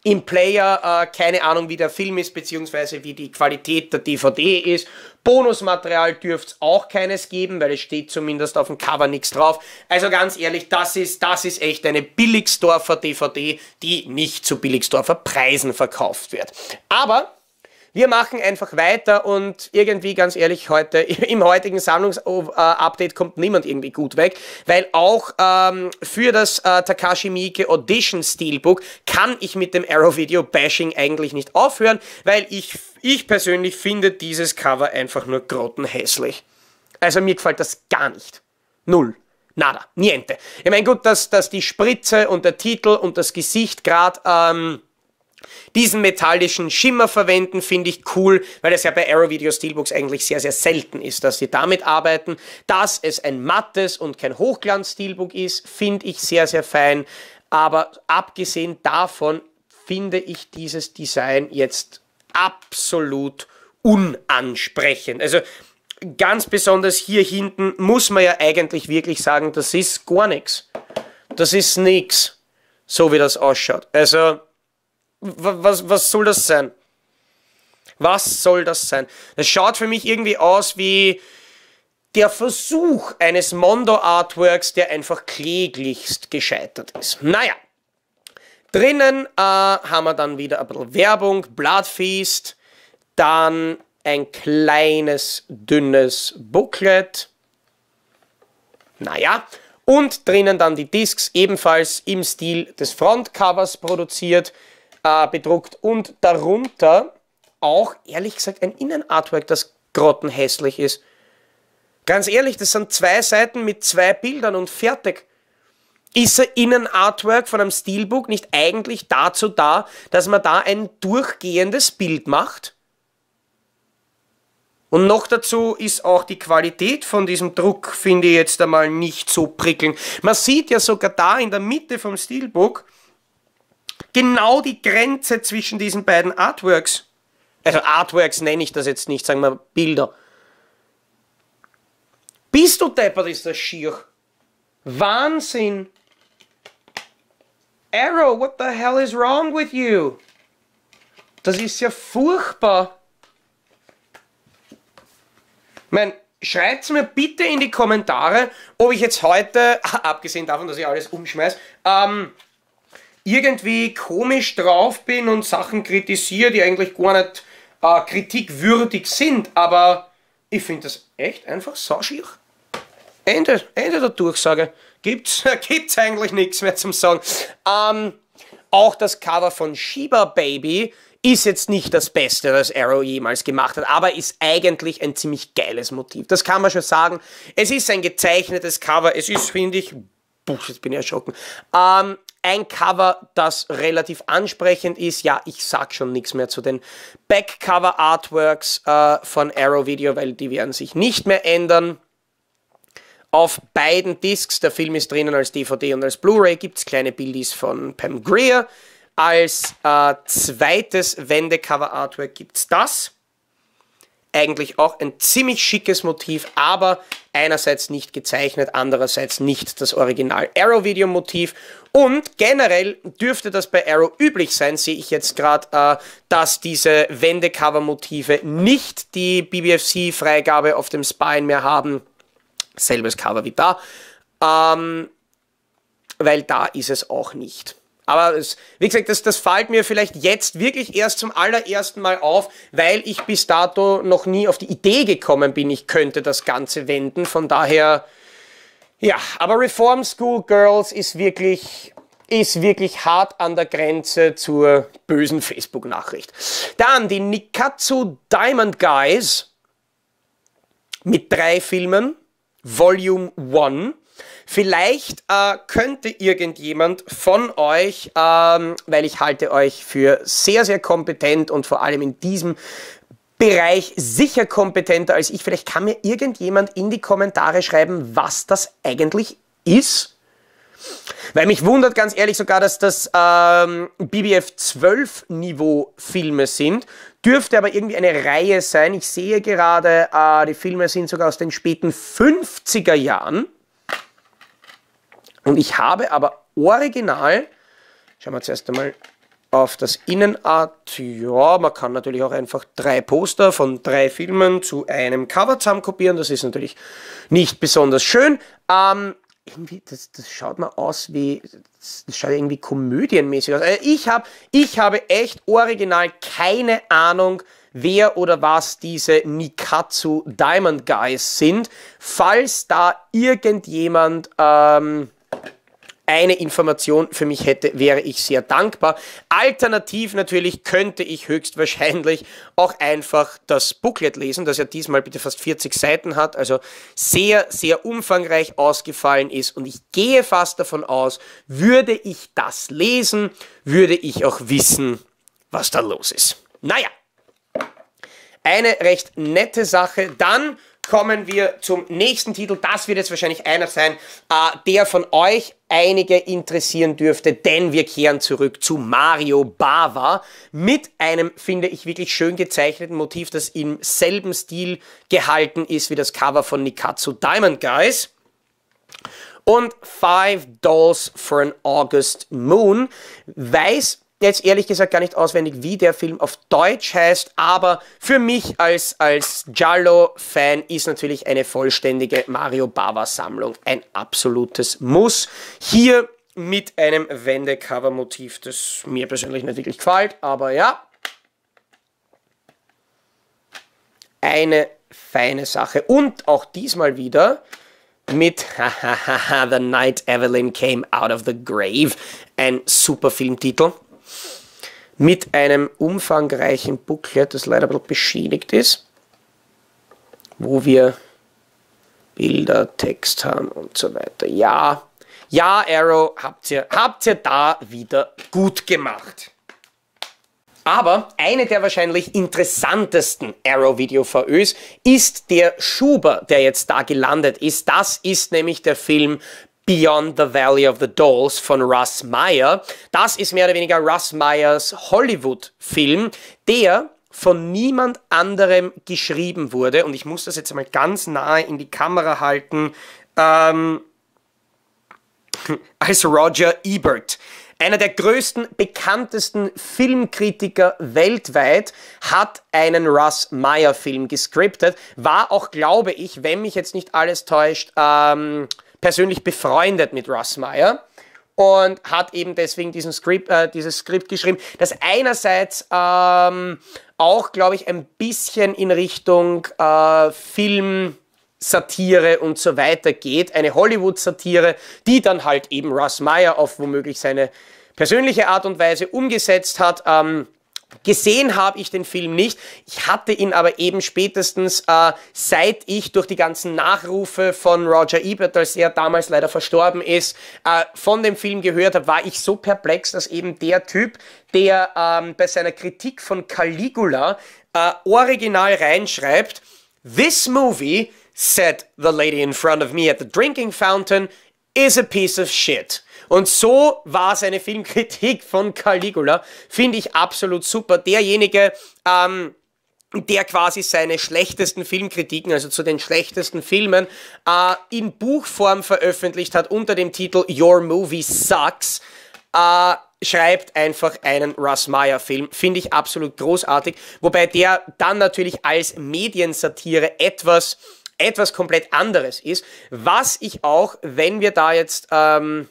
im Player, äh, keine Ahnung, wie der Film ist, beziehungsweise wie die Qualität der D V D ist. Bonusmaterial dürfte es auch keines geben, weil es steht zumindest auf dem Cover nichts drauf. Also ganz ehrlich, das ist, das ist echt eine Billigsdorfer D V D, die nicht zu Billigsdorfer Preisen verkauft wird. Aber wir machen einfach weiter und irgendwie, ganz ehrlich, heute im heutigen Sammlungsupdate kommt niemand irgendwie gut weg, weil auch ähm, für das äh, Takashi Miike Audition Steelbook kann ich mit dem Arrow Video Bashing eigentlich nicht aufhören, weil ich, ich persönlich finde dieses Cover einfach nur grottenhässlich. Also mir gefällt das gar nicht. Null. Nada. Niente. Ich meine, gut, dass, dass die Spritze und der Titel und das Gesicht gerade... Ähm, diesen metallischen Schimmer verwenden, finde ich cool, weil es ja bei Arrow Video Steelbooks eigentlich sehr, sehr selten ist, dass sie damit arbeiten. Dass es ein mattes und kein Hochglanz-Steelbook ist, finde ich sehr, sehr fein. Aber abgesehen davon finde ich dieses Design jetzt absolut unansprechend. Also ganz besonders hier hinten muss man ja eigentlich wirklich sagen, das ist gar nichts. Das ist nix, so wie das ausschaut. Also, was, was soll das sein? Was soll das sein? Das schaut für mich irgendwie aus wie der Versuch eines Mondo-Artworks, der einfach kläglichst gescheitert ist. Naja, drinnen äh, haben wir dann wieder ein bisschen Werbung, Bloodfeast, dann ein kleines, dünnes Booklet. Naja, und drinnen dann die Discs, ebenfalls im Stil des Frontcovers produziert, äh, bedruckt und darunter auch, ehrlich gesagt, ein Innenartwork, das grottenhässlich ist. Ganz ehrlich, das sind zwei Seiten mit zwei Bildern und fertig. Ist ein Innenartwork von einem Steelbook nicht eigentlich dazu da, dass man da ein durchgehendes Bild macht? Und noch dazu ist auch die Qualität von diesem Druck, finde ich jetzt einmal, nicht so prickelnd. Man sieht ja sogar da in der Mitte vom Steelbook genau die Grenze zwischen diesen beiden Artworks. Also Artworks nenne ich das jetzt nicht, sagen wir Bilder. Bist du deppert, ist das schier. Wahnsinn. Arrow, what the hell is wrong with you? Das ist ja furchtbar. Ich meine, schreibt mir bitte in die Kommentare, ob ich jetzt heute, abgesehen davon, dass ich alles umschmeiß, ähm, irgendwie komisch drauf bin und Sachen kritisiere, die eigentlich gar nicht äh, kritikwürdig sind. Aber ich finde das echt einfach sauschier. Ende, Ende der Durchsage. Gibt's, gibt's eigentlich nichts mehr zum Sagen. Ähm, auch das Cover von Shiba Baby ist jetzt nicht das Beste, das Arrow jemals gemacht hat, aber ist eigentlich ein ziemlich geiles Motiv. Das kann man schon sagen. Es ist ein gezeichnetes Cover. Es ist, finde ich, buch, jetzt bin ich erschrocken, ähm, ein Cover, das relativ ansprechend ist. Ja, ich sag schon nichts mehr zu den Backcover-Artworks äh, von Arrow Video, weil die werden sich nicht mehr ändern. Auf beiden Discs, der Film ist drinnen als D V D und als Blu-ray, gibt es kleine Bildis von Pam Grier. Als äh, zweites Wendecover-Artwork gibt es das. Eigentlich auch ein ziemlich schickes Motiv, aber einerseits nicht gezeichnet, andererseits nicht das Original Arrow-Video-Motiv. Und generell dürfte das bei Arrow üblich sein, sehe ich jetzt gerade, äh, dass diese Wendecover-Motive nicht die B B F C-Freigabe auf dem Spine mehr haben. Selbes Cover wie da, ähm, weil da ist es auch nicht. Aber es, wie gesagt, das, das fällt mir vielleicht jetzt wirklich erst zum allerersten Mal auf, weil ich bis dato noch nie auf die Idee gekommen bin, ich könnte das Ganze wenden. Von daher, ja, aber Reform School Girls ist wirklich, ist wirklich hart an der Grenze zur bösen Facebook-Nachricht. Dann die Nikatsu Diamond Guys mit drei Filmen. Volume eins. Vielleicht äh, könnte irgendjemand von euch, ähm, weil ich halte euch für sehr, sehr kompetent und vor allem in diesem Bereich sicher kompetenter als ich, vielleicht kann mir irgendjemand in die Kommentare schreiben, was das eigentlich ist. Weil mich wundert ganz ehrlich sogar, dass das ähm, B B F zwölf Niveau Filme sind. Dürfte aber irgendwie eine Reihe sein. Ich sehe gerade, äh, die Filme sind sogar aus den späten fünfziger Jahren. Und ich habe aber original, schauen wir zuerst einmal auf das Innenart. Ja, man kann natürlich auch einfach drei Poster von drei Filmen zu einem Cover zusammenkopieren. Das ist natürlich nicht besonders schön. Ähm, Irgendwie, das, das schaut mal aus wie, das schaut irgendwie komödienmäßig aus. Also ich, hab, ich habe echt original keine Ahnung, wer oder was diese Nikatsu Diamond Guys sind. Falls da irgendjemand ähm, eine Information für mich hätte, wäre ich sehr dankbar. Alternativ natürlich könnte ich höchstwahrscheinlich auch einfach das Booklet lesen, das ja diesmal bitte fast vierzig Seiten hat, also sehr, sehr umfangreich ausgefallen ist. Und ich gehe fast davon aus, würde ich das lesen, würde ich auch wissen, was da los ist. Naja, eine recht nette Sache. Dann kommen wir zum nächsten Titel. Das wird jetzt wahrscheinlich einer sein, äh, der von euch einige interessieren dürfte, denn wir kehren zurück zu Mario Bava mit einem, finde ich, wirklich schön gezeichneten Motiv, das im selben Stil gehalten ist wie das Cover von Nikatsu Diamond Guys. Und Five Dolls for an August Moon. Weiß jetzt ehrlich gesagt gar nicht auswendig, wie der Film auf Deutsch heißt, aber für mich als, als Giallo-Fan ist natürlich eine vollständige Mario Bava-Sammlung ein absolutes Muss. Hier mit einem Wendecover-Motiv, das mir persönlich nicht wirklich gefällt, aber ja. Eine feine Sache. Und auch diesmal wieder mit The Night Evelyn Came Out of the Grave, ein super Filmtitel. Mit einem umfangreichen Booklet, das leider ein bisschen beschädigt ist, wo wir Bilder, Text haben und so weiter. Ja, ja, Arrow, habt ihr, habt ihr da wieder gut gemacht. Aber eine der wahrscheinlich interessantesten Arrow-Video-V Ös ist der Schuber, der jetzt da gelandet ist. Das ist nämlich der Film Beyond the Valley of the Dolls von Russ Meyer. Das ist mehr oder weniger Russ Meyers Hollywood-Film, der von niemand anderem geschrieben wurde. Und ich muss das jetzt mal ganz nahe in die Kamera halten. Ähm, als Roger Ebert. Einer der größten, bekanntesten Filmkritiker weltweit hat einen Russ Meyer-Film gescriptet. War auch, glaube ich, wenn mich jetzt nicht alles täuscht, ähm, persönlich befreundet mit Russ Meyer und hat eben deswegen diesen Skript, äh, dieses Skript geschrieben, das einerseits ähm, auch, glaube ich, ein bisschen in Richtung äh, Film, Satire und so weiter geht. Eine Hollywood-Satire, die dann halt eben Russ Meyer auf womöglich seine persönliche Art und Weise umgesetzt hat. Ähm, gesehen habe ich den Film nicht. Ich hatte ihn aber eben spätestens, äh, seit ich durch die ganzen Nachrufe von Roger Ebert, als er damals leider verstorben ist, äh, von dem Film gehört habe, war ich so perplex, dass eben der Typ, der ähm, bei seiner Kritik von Caligula äh, original reinschreibt, "This movie, said the lady in front of me at the drinking fountain, is a piece of shit." Und so war seine Filmkritik von Caligula. Finde ich absolut super. Derjenige, ähm, der quasi seine schlechtesten Filmkritiken, also zu den schlechtesten Filmen, äh, in Buchform veröffentlicht hat unter dem Titel Your Movie Sucks, äh, schreibt einfach einen Russ Meyer-Film. Finde ich absolut großartig. Wobei der dann natürlich als Mediensatire etwas... etwas komplett anderes ist, was ich auch, wenn wir da jetzt ähm,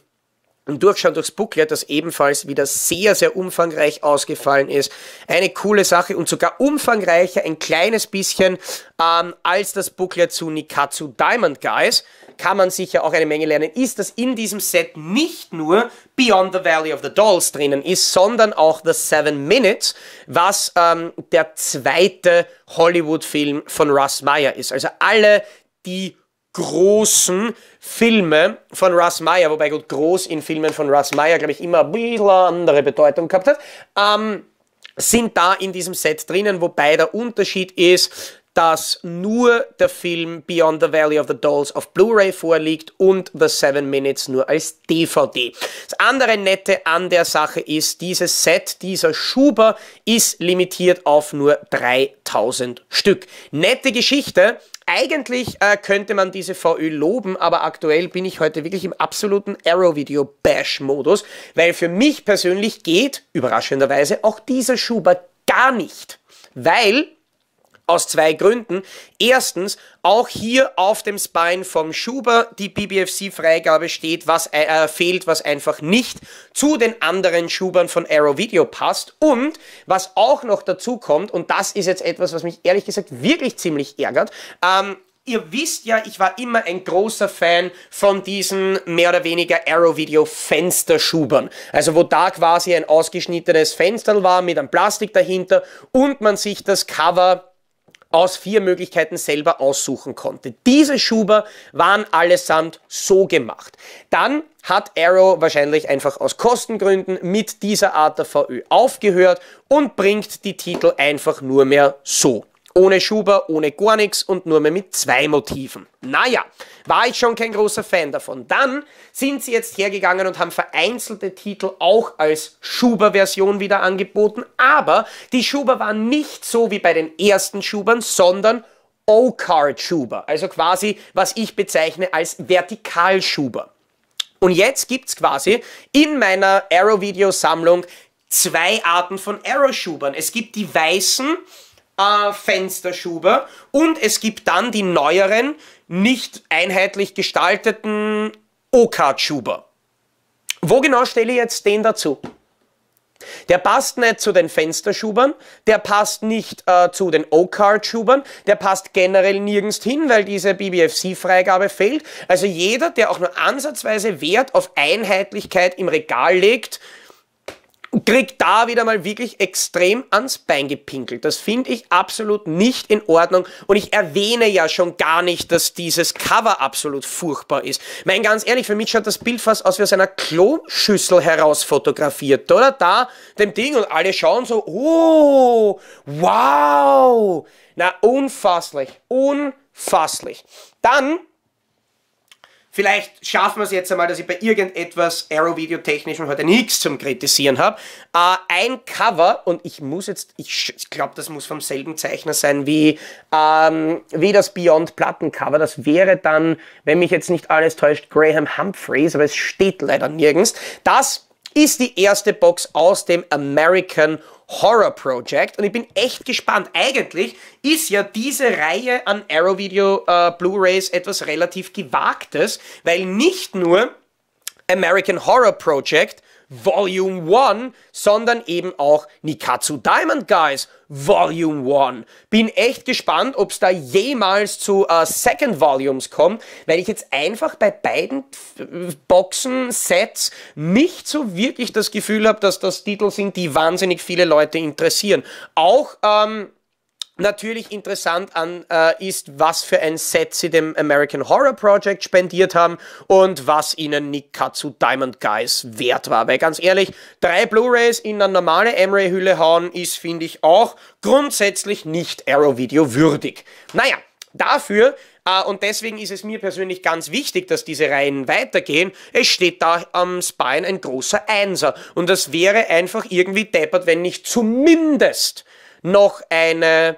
durchschauen durchs Booklet, das ebenfalls wieder sehr, sehr umfangreich ausgefallen ist, eine coole Sache und sogar umfangreicher, ein kleines bisschen, ähm, als das Booklet zu Nikatsu Diamond Guys, kann man sicher auch eine Menge lernen, ist, dass in diesem Set nicht nur Beyond the Valley of the Dolls drinnen ist, sondern auch The Seven Minutes, was ähm, der zweite Hollywood-Film von Russ Meyer ist. Also alle die großen Filme von Russ Meyer, wobei gut, groß in Filmen von Russ Meyer, glaube ich, immer ein bisschen andere Bedeutung gehabt hat, ähm, sind da in diesem Set drinnen, wobei der Unterschied ist, dass nur der Film Beyond the Valley of the Dolls auf Blu-ray vorliegt und The Seven Minutes nur als D V D. Das andere Nette an der Sache ist, dieses Set, dieser Schuber ist limitiert auf nur dreitausend Stück. Nette Geschichte. Eigentlich äh, könnte man diese V Ö loben, aber aktuell bin ich heute wirklich im absoluten Arrow-Video-Bash-Modus, weil für mich persönlich geht, überraschenderweise, auch dieser Schuber gar nicht. Weil... aus zwei Gründen. Erstens, auch hier auf dem Spine vom Schuber die B B F C-Freigabe steht, was äh, fehlt, was einfach nicht zu den anderen Schubern von Arrow Video passt. Und was auch noch dazu kommt, und das ist jetzt etwas, was mich ehrlich gesagt wirklich ziemlich ärgert, ähm, ihr wisst ja, ich war immer ein großer Fan von diesen mehr oder weniger Arrow-Video-Fensterschubern. Also wo da quasi ein ausgeschnittenes Fenster war mit einem Plastik dahinter und man sich das Cover aus vier Möglichkeiten selber aussuchen konnte. Diese Schuber waren allesamt so gemacht. Dann hat Arrow wahrscheinlich einfach aus Kostengründen mit dieser Art der V Ö aufgehört und bringt die Titel einfach nur mehr so. Ohne Schuber, ohne gar nichts und nur mehr mit zwei Motiven. Naja, war ich schon kein großer Fan davon. Dann sind sie jetzt hergegangen und haben vereinzelte Titel auch als Schuber-Version wieder angeboten, aber die Schuber waren nicht so wie bei den ersten Schubern, sondern O-Card-Schuber, also quasi, was ich bezeichne als Vertikalschuber. Und jetzt gibt es quasi in meiner Arrow-Videosammlung zwei Arten von Arrow-Schubern. Es gibt die weißen Äh, Fensterschuber und es gibt dann die neueren, nicht einheitlich gestalteten O-Card-Schuber. Wo genau stelle ich jetzt den dazu? Der passt nicht zu den Fensterschubern, der passt nicht äh, zu den O-Card-Schubern, der passt generell nirgends hin, weil diese B B F C-Freigabe fehlt. Also jeder, der auch nur ansatzweise Wert auf Einheitlichkeit im Regal legt, kriegt da wieder mal wirklich extrem ans Bein gepinkelt. Das finde ich absolut nicht in Ordnung und ich erwähne ja schon gar nicht, dass dieses Cover absolut furchtbar ist. Mein, ganz ehrlich, für mich schaut das Bild fast aus wie aus einer Kloschüssel heraus fotografiert, oder? Da, dem Ding, und alle schauen so, oh, wow. Na, unfasslich, unfasslich. Dann... vielleicht schaffen wir es jetzt einmal, dass ich bei irgendetwas Arrow-Video-technischem heute nichts zum Kritisieren habe. Äh, ein Cover, und ich muss jetzt, ich, ich glaube, das muss vom selben Zeichner sein wie, ähm, wie das Beyond-Platten-Cover. Das wäre dann, wenn mich jetzt nicht alles täuscht, Graham Humphreys, aber es steht leider nirgends. Das ist die erste Box aus dem American Horror Project und ich bin echt gespannt. Eigentlich ist ja diese Reihe an Arrow Video äh, Blu-rays etwas relativ Gewagtes, weil nicht nur American Horror Project Volume eins, sondern eben auch Nikatsu Diamond Guys Volume eins. Bin echt gespannt, ob es da jemals zu äh, Second Volumes kommt, weil ich jetzt einfach bei beiden Boxen-Sets nicht so wirklich das Gefühl habe, dass das Titel sind, die wahnsinnig viele Leute interessieren. Auch ähm, natürlich interessant an, äh, ist, was für ein Set sie dem American Horror Project spendiert haben und was ihnen Nikatsu Diamond Guys wert war. Weil ganz ehrlich, drei Blu-rays in eine normale M-Ray-Hülle hauen ist, finde ich, auch grundsätzlich nicht Arrow-Video würdig. Naja, dafür... Uh, und deswegen ist es mir persönlich ganz wichtig, dass diese Reihen weitergehen. Es steht da am Spine ein großer Einser. Und das wäre einfach irgendwie deppert, wenn nicht zumindest noch eine,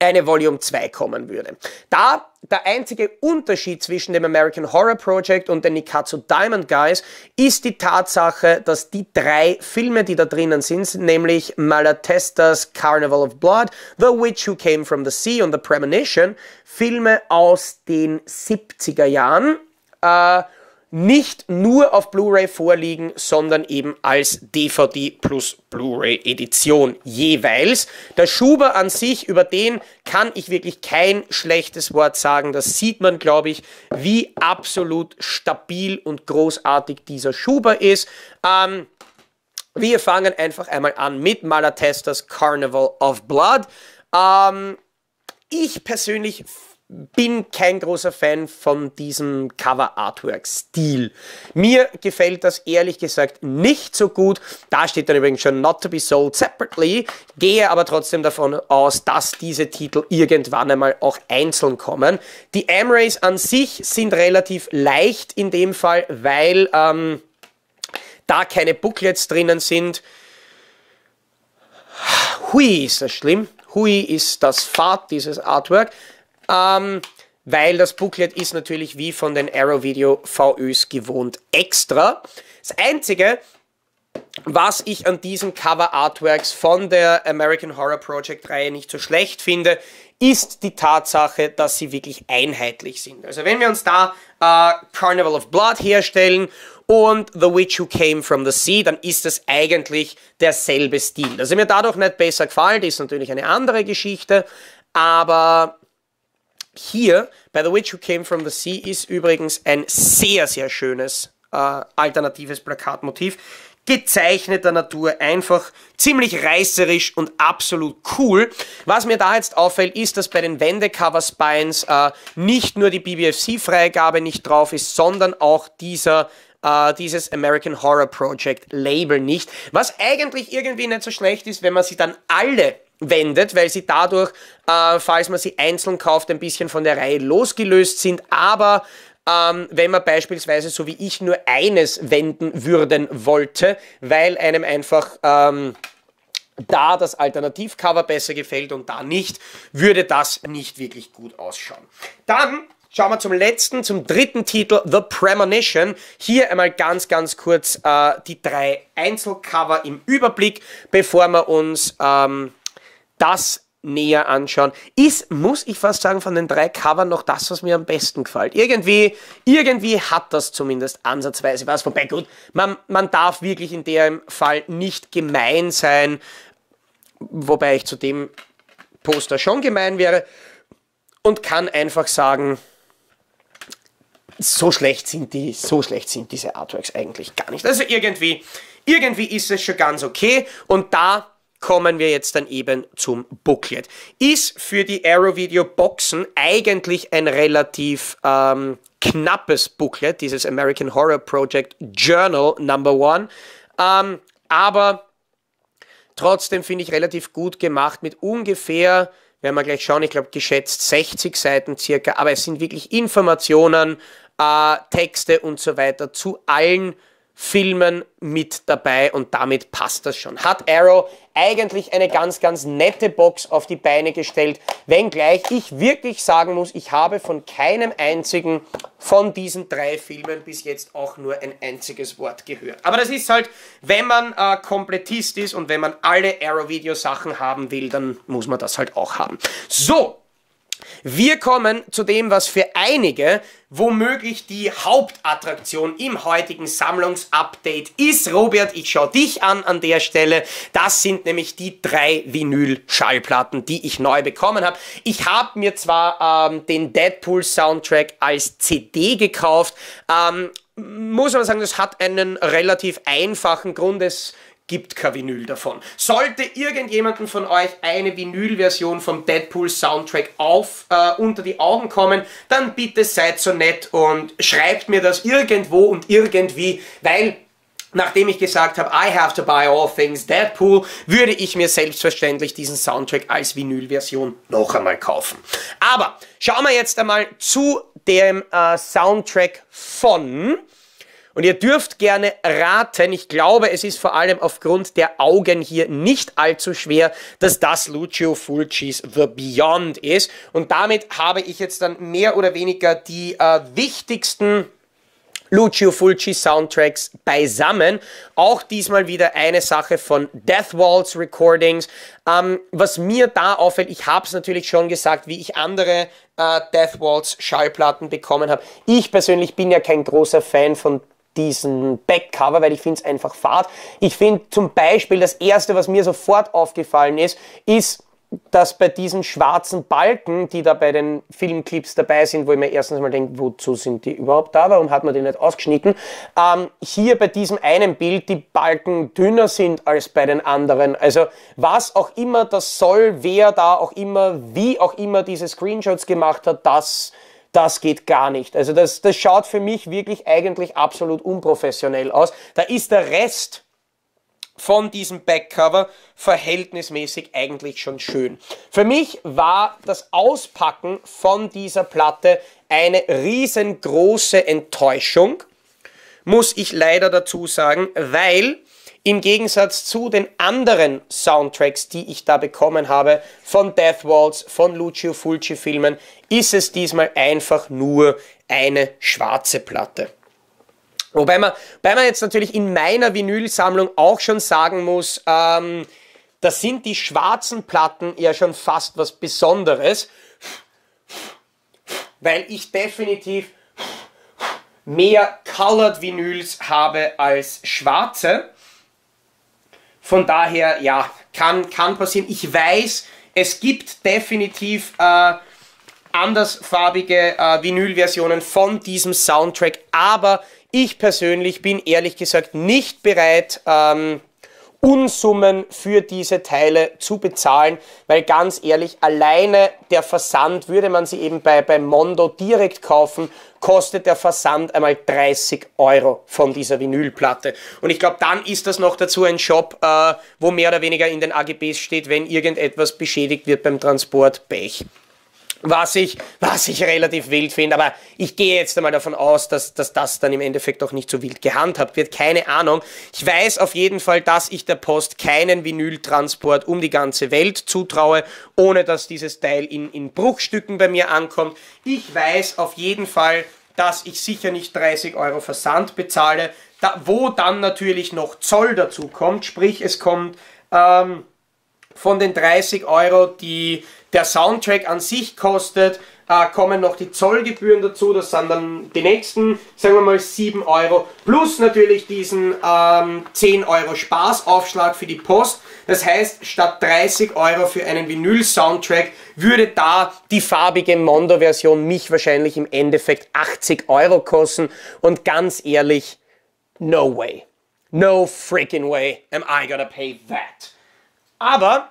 eine Volume zwei kommen würde. Da der einzige Unterschied zwischen dem American Horror Project und den Nikatsu Diamond Guys ist die Tatsache, dass die drei Filme, die da drinnen sind, nämlich Malatesta's Carnival of Blood, The Witch Who Came from the Sea und The Premonition, Filme aus den siebziger Jahren, äh, nicht nur auf Blu-ray vorliegen, sondern eben als D V D plus Blu-ray-Edition jeweils. Der Schuber an sich, über den kann ich wirklich kein schlechtes Wort sagen. Das sieht man, glaube ich, wie absolut stabil und großartig dieser Schuber ist. Ähm, wir fangen einfach einmal an mit Malatesta's Carnival of Blood. Ähm, ich persönlich... bin kein großer Fan von diesem Cover-Artwork-Stil. Mir gefällt das ehrlich gesagt nicht so gut. Da steht dann übrigens schon Not to be sold separately. Gehe aber trotzdem davon aus, dass diese Titel irgendwann einmal auch einzeln kommen. Die M-Rays an sich sind relativ leicht in dem Fall, weil ähm, da keine Booklets drinnen sind. Hui, ist das schlimm. Hui ist das Fad, dieses Artwork. Ähm, weil das Booklet ist natürlich wie von den Arrow-Video V Ös gewohnt extra. Das Einzige, was ich an diesen Cover-Artworks von der American Horror Project-Reihe nicht so schlecht finde, ist die Tatsache, dass sie wirklich einheitlich sind. Also wenn wir uns da äh, Carnival of Blood herstellen und The Witch Who Came From The Sea, dann ist das eigentlich derselbe Stil. Dass er mir dadurch nicht besser gefällt, ist natürlich eine andere Geschichte, aber... hier, bei The Witch Who Came From The Sea, ist übrigens ein sehr, sehr schönes äh, alternatives Plakatmotiv. Gezeichneter Natur, einfach ziemlich reißerisch und absolut cool. Was mir da jetzt auffällt, ist, dass bei den Wendecover-Spines äh, nicht nur die B B F C-Freigabe nicht drauf ist, sondern auch dieser... Uh, dieses American Horror Project Label nicht, was eigentlich irgendwie nicht so schlecht ist, wenn man sie dann alle wendet, weil sie dadurch, äh, falls man sie einzeln kauft, ein bisschen von der Reihe losgelöst sind, aber ähm, wenn man beispielsweise, so wie ich, nur eines wenden würden wollte, weil einem einfach ähm, da das Alternativcover besser gefällt und da nicht, würde das nicht wirklich gut ausschauen. Dann schauen wir zum letzten, zum dritten Titel, The Premonition. Hier einmal ganz, ganz kurz äh, die drei Einzelcover im Überblick, bevor wir uns ähm, das näher anschauen. Ist, muss ich fast sagen, von den drei Covern noch das, was mir am besten gefällt. Irgendwie, irgendwie hat das zumindest ansatzweise was. Wobei, gut, man, man darf wirklich in dem Fall nicht gemein sein, wobei ich zu dem Poster schon gemein wäre und kann einfach sagen, so schlecht sind die, so schlecht sind diese Artworks eigentlich gar nicht. Also irgendwie, irgendwie ist es schon ganz okay. Und da kommen wir jetzt dann eben zum Booklet. Ist für die Arrow-Video-Boxen eigentlich ein relativ ähm, knappes Booklet, dieses American Horror Project Journal Number One. Ähm, aber trotzdem finde ich relativ gut gemacht mit ungefähr, werden wir gleich schauen, ich glaube geschätzt sechzig Seiten circa, aber es sind wirklich Informationen, äh, Texte und so weiter zu allen Filmen mit dabei und damit passt das schon. Hat Arrow eigentlich eine ganz, ganz nette Box auf die Beine gestellt, wenngleich ich wirklich sagen muss, ich habe von keinem einzigen von diesen drei Filmen bis jetzt auch nur ein einziges Wort gehört. Aber das ist halt, wenn man äh, Komplettist ist und wenn man alle Arrow-Video-Sachen haben will, dann muss man das halt auch haben. So, wir kommen zu dem, was für einige womöglich die Hauptattraktion im heutigen Sammlungsupdate ist. Robert, ich schaue dich an an der Stelle. Das sind nämlich die drei Vinyl-Schallplatten, die ich neu bekommen habe. Ich habe mir zwar ähm, den Deadpool-Soundtrack als C D gekauft, ähm, muss aber sagen, das hat einen relativ einfachen Grund. Es gibt kein Vinyl davon. Sollte irgendjemandem von euch eine Vinyl-Version vom Deadpool-Soundtrack auf äh, unter die Augen kommen, dann bitte seid so nett und schreibt mir das irgendwo und irgendwie, weil nachdem ich gesagt habe, I have to buy all things Deadpool, würde ich mir selbstverständlich diesen Soundtrack als Vinyl-Version noch einmal kaufen. Aber schauen wir jetzt einmal zu dem äh, Soundtrack von... Und ihr dürft gerne raten, ich glaube, es ist vor allem aufgrund der Augen hier nicht allzu schwer, dass das Lucio Fulcis The Beyond ist. Und damit habe ich jetzt dann mehr oder weniger die äh, wichtigsten Lucio Fulci Soundtracks beisammen. Auch diesmal wieder eine Sache von Death Waltz Recordings. Ähm, was mir da auffällt, ich habe es natürlich schon gesagt, wie ich andere äh, Death Waltz Schallplatten bekommen habe. Ich persönlich bin ja kein großer Fan von diesen Backcover, weil ich finde es einfach fad. Ich finde zum Beispiel, das erste, was mir sofort aufgefallen ist, ist, dass bei diesen schwarzen Balken, die da bei den Filmclips dabei sind, wo ich mir erstens mal denke, wozu sind die überhaupt da, warum hat man die nicht ausgeschnitten, ähm, hier bei diesem einen Bild die Balken dünner sind als bei den anderen. Also was auch immer das soll, wer da auch immer, wie auch immer diese Screenshots gemacht hat, das... Das geht gar nicht. Also das, das schaut für mich wirklich eigentlich absolut unprofessionell aus. Da ist der Rest von diesem Backcover verhältnismäßig eigentlich schon schön. Für mich war das Auspacken von dieser Platte eine riesengroße Enttäuschung, muss ich leider dazu sagen, weil im Gegensatz zu den anderen Soundtracks, die ich da bekommen habe, von Death Waltz, von Lucio Fulci-Filmen, ist es diesmal einfach nur eine schwarze Platte. Wobei man, wobei man jetzt natürlich in meiner Vinylsammlung auch schon sagen muss, ähm, da sind die schwarzen Platten ja schon fast was Besonderes, weil ich definitiv mehr Colored Vinyls habe als schwarze. Von daher, ja, kann, kann passieren. Ich weiß, es gibt definitiv äh, andersfarbige äh, Vinylversionen von diesem Soundtrack, aber ich persönlich bin ehrlich gesagt nicht bereit, ähm, Unsummen für diese Teile zu bezahlen, weil ganz ehrlich, alleine der Versand, würde man sie eben bei, bei Mondo direkt kaufen, kostet der Versand einmal dreißig Euro von dieser Vinylplatte. Und ich glaube, dann ist das noch dazu ein Shop, äh, wo mehr oder weniger in den A G Bs steht, wenn irgendetwas beschädigt wird beim Transport, Pech. Was ich, was ich relativ wild finde, aber ich gehe jetzt einmal davon aus, dass, dass das dann im Endeffekt auch nicht so wild gehandhabt wird. Keine Ahnung. Ich weiß auf jeden Fall, dass ich der Post keinen Vinyltransport um die ganze Welt zutraue, ohne dass dieses Teil in, in Bruchstücken bei mir ankommt. Ich weiß auf jeden Fall, dass ich sicher nicht dreißig Euro Versand bezahle, da, wo dann natürlich noch Zoll dazu kommt. Sprich, es kommt ähm, von den dreißig Euro, die der Soundtrack an sich kostet, äh, kommen noch die Zollgebühren dazu, das sind dann die nächsten, sagen wir mal sieben Euro, plus natürlich diesen ähm, zehn Euro Spaßaufschlag für die Post. Das heißt, statt dreißig Euro für einen Vinyl-Soundtrack würde da die farbige Mondo-Version mich wahrscheinlich im Endeffekt achtzig Euro kosten. Und ganz ehrlich, no way, no freaking way am I gonna pay that. Aber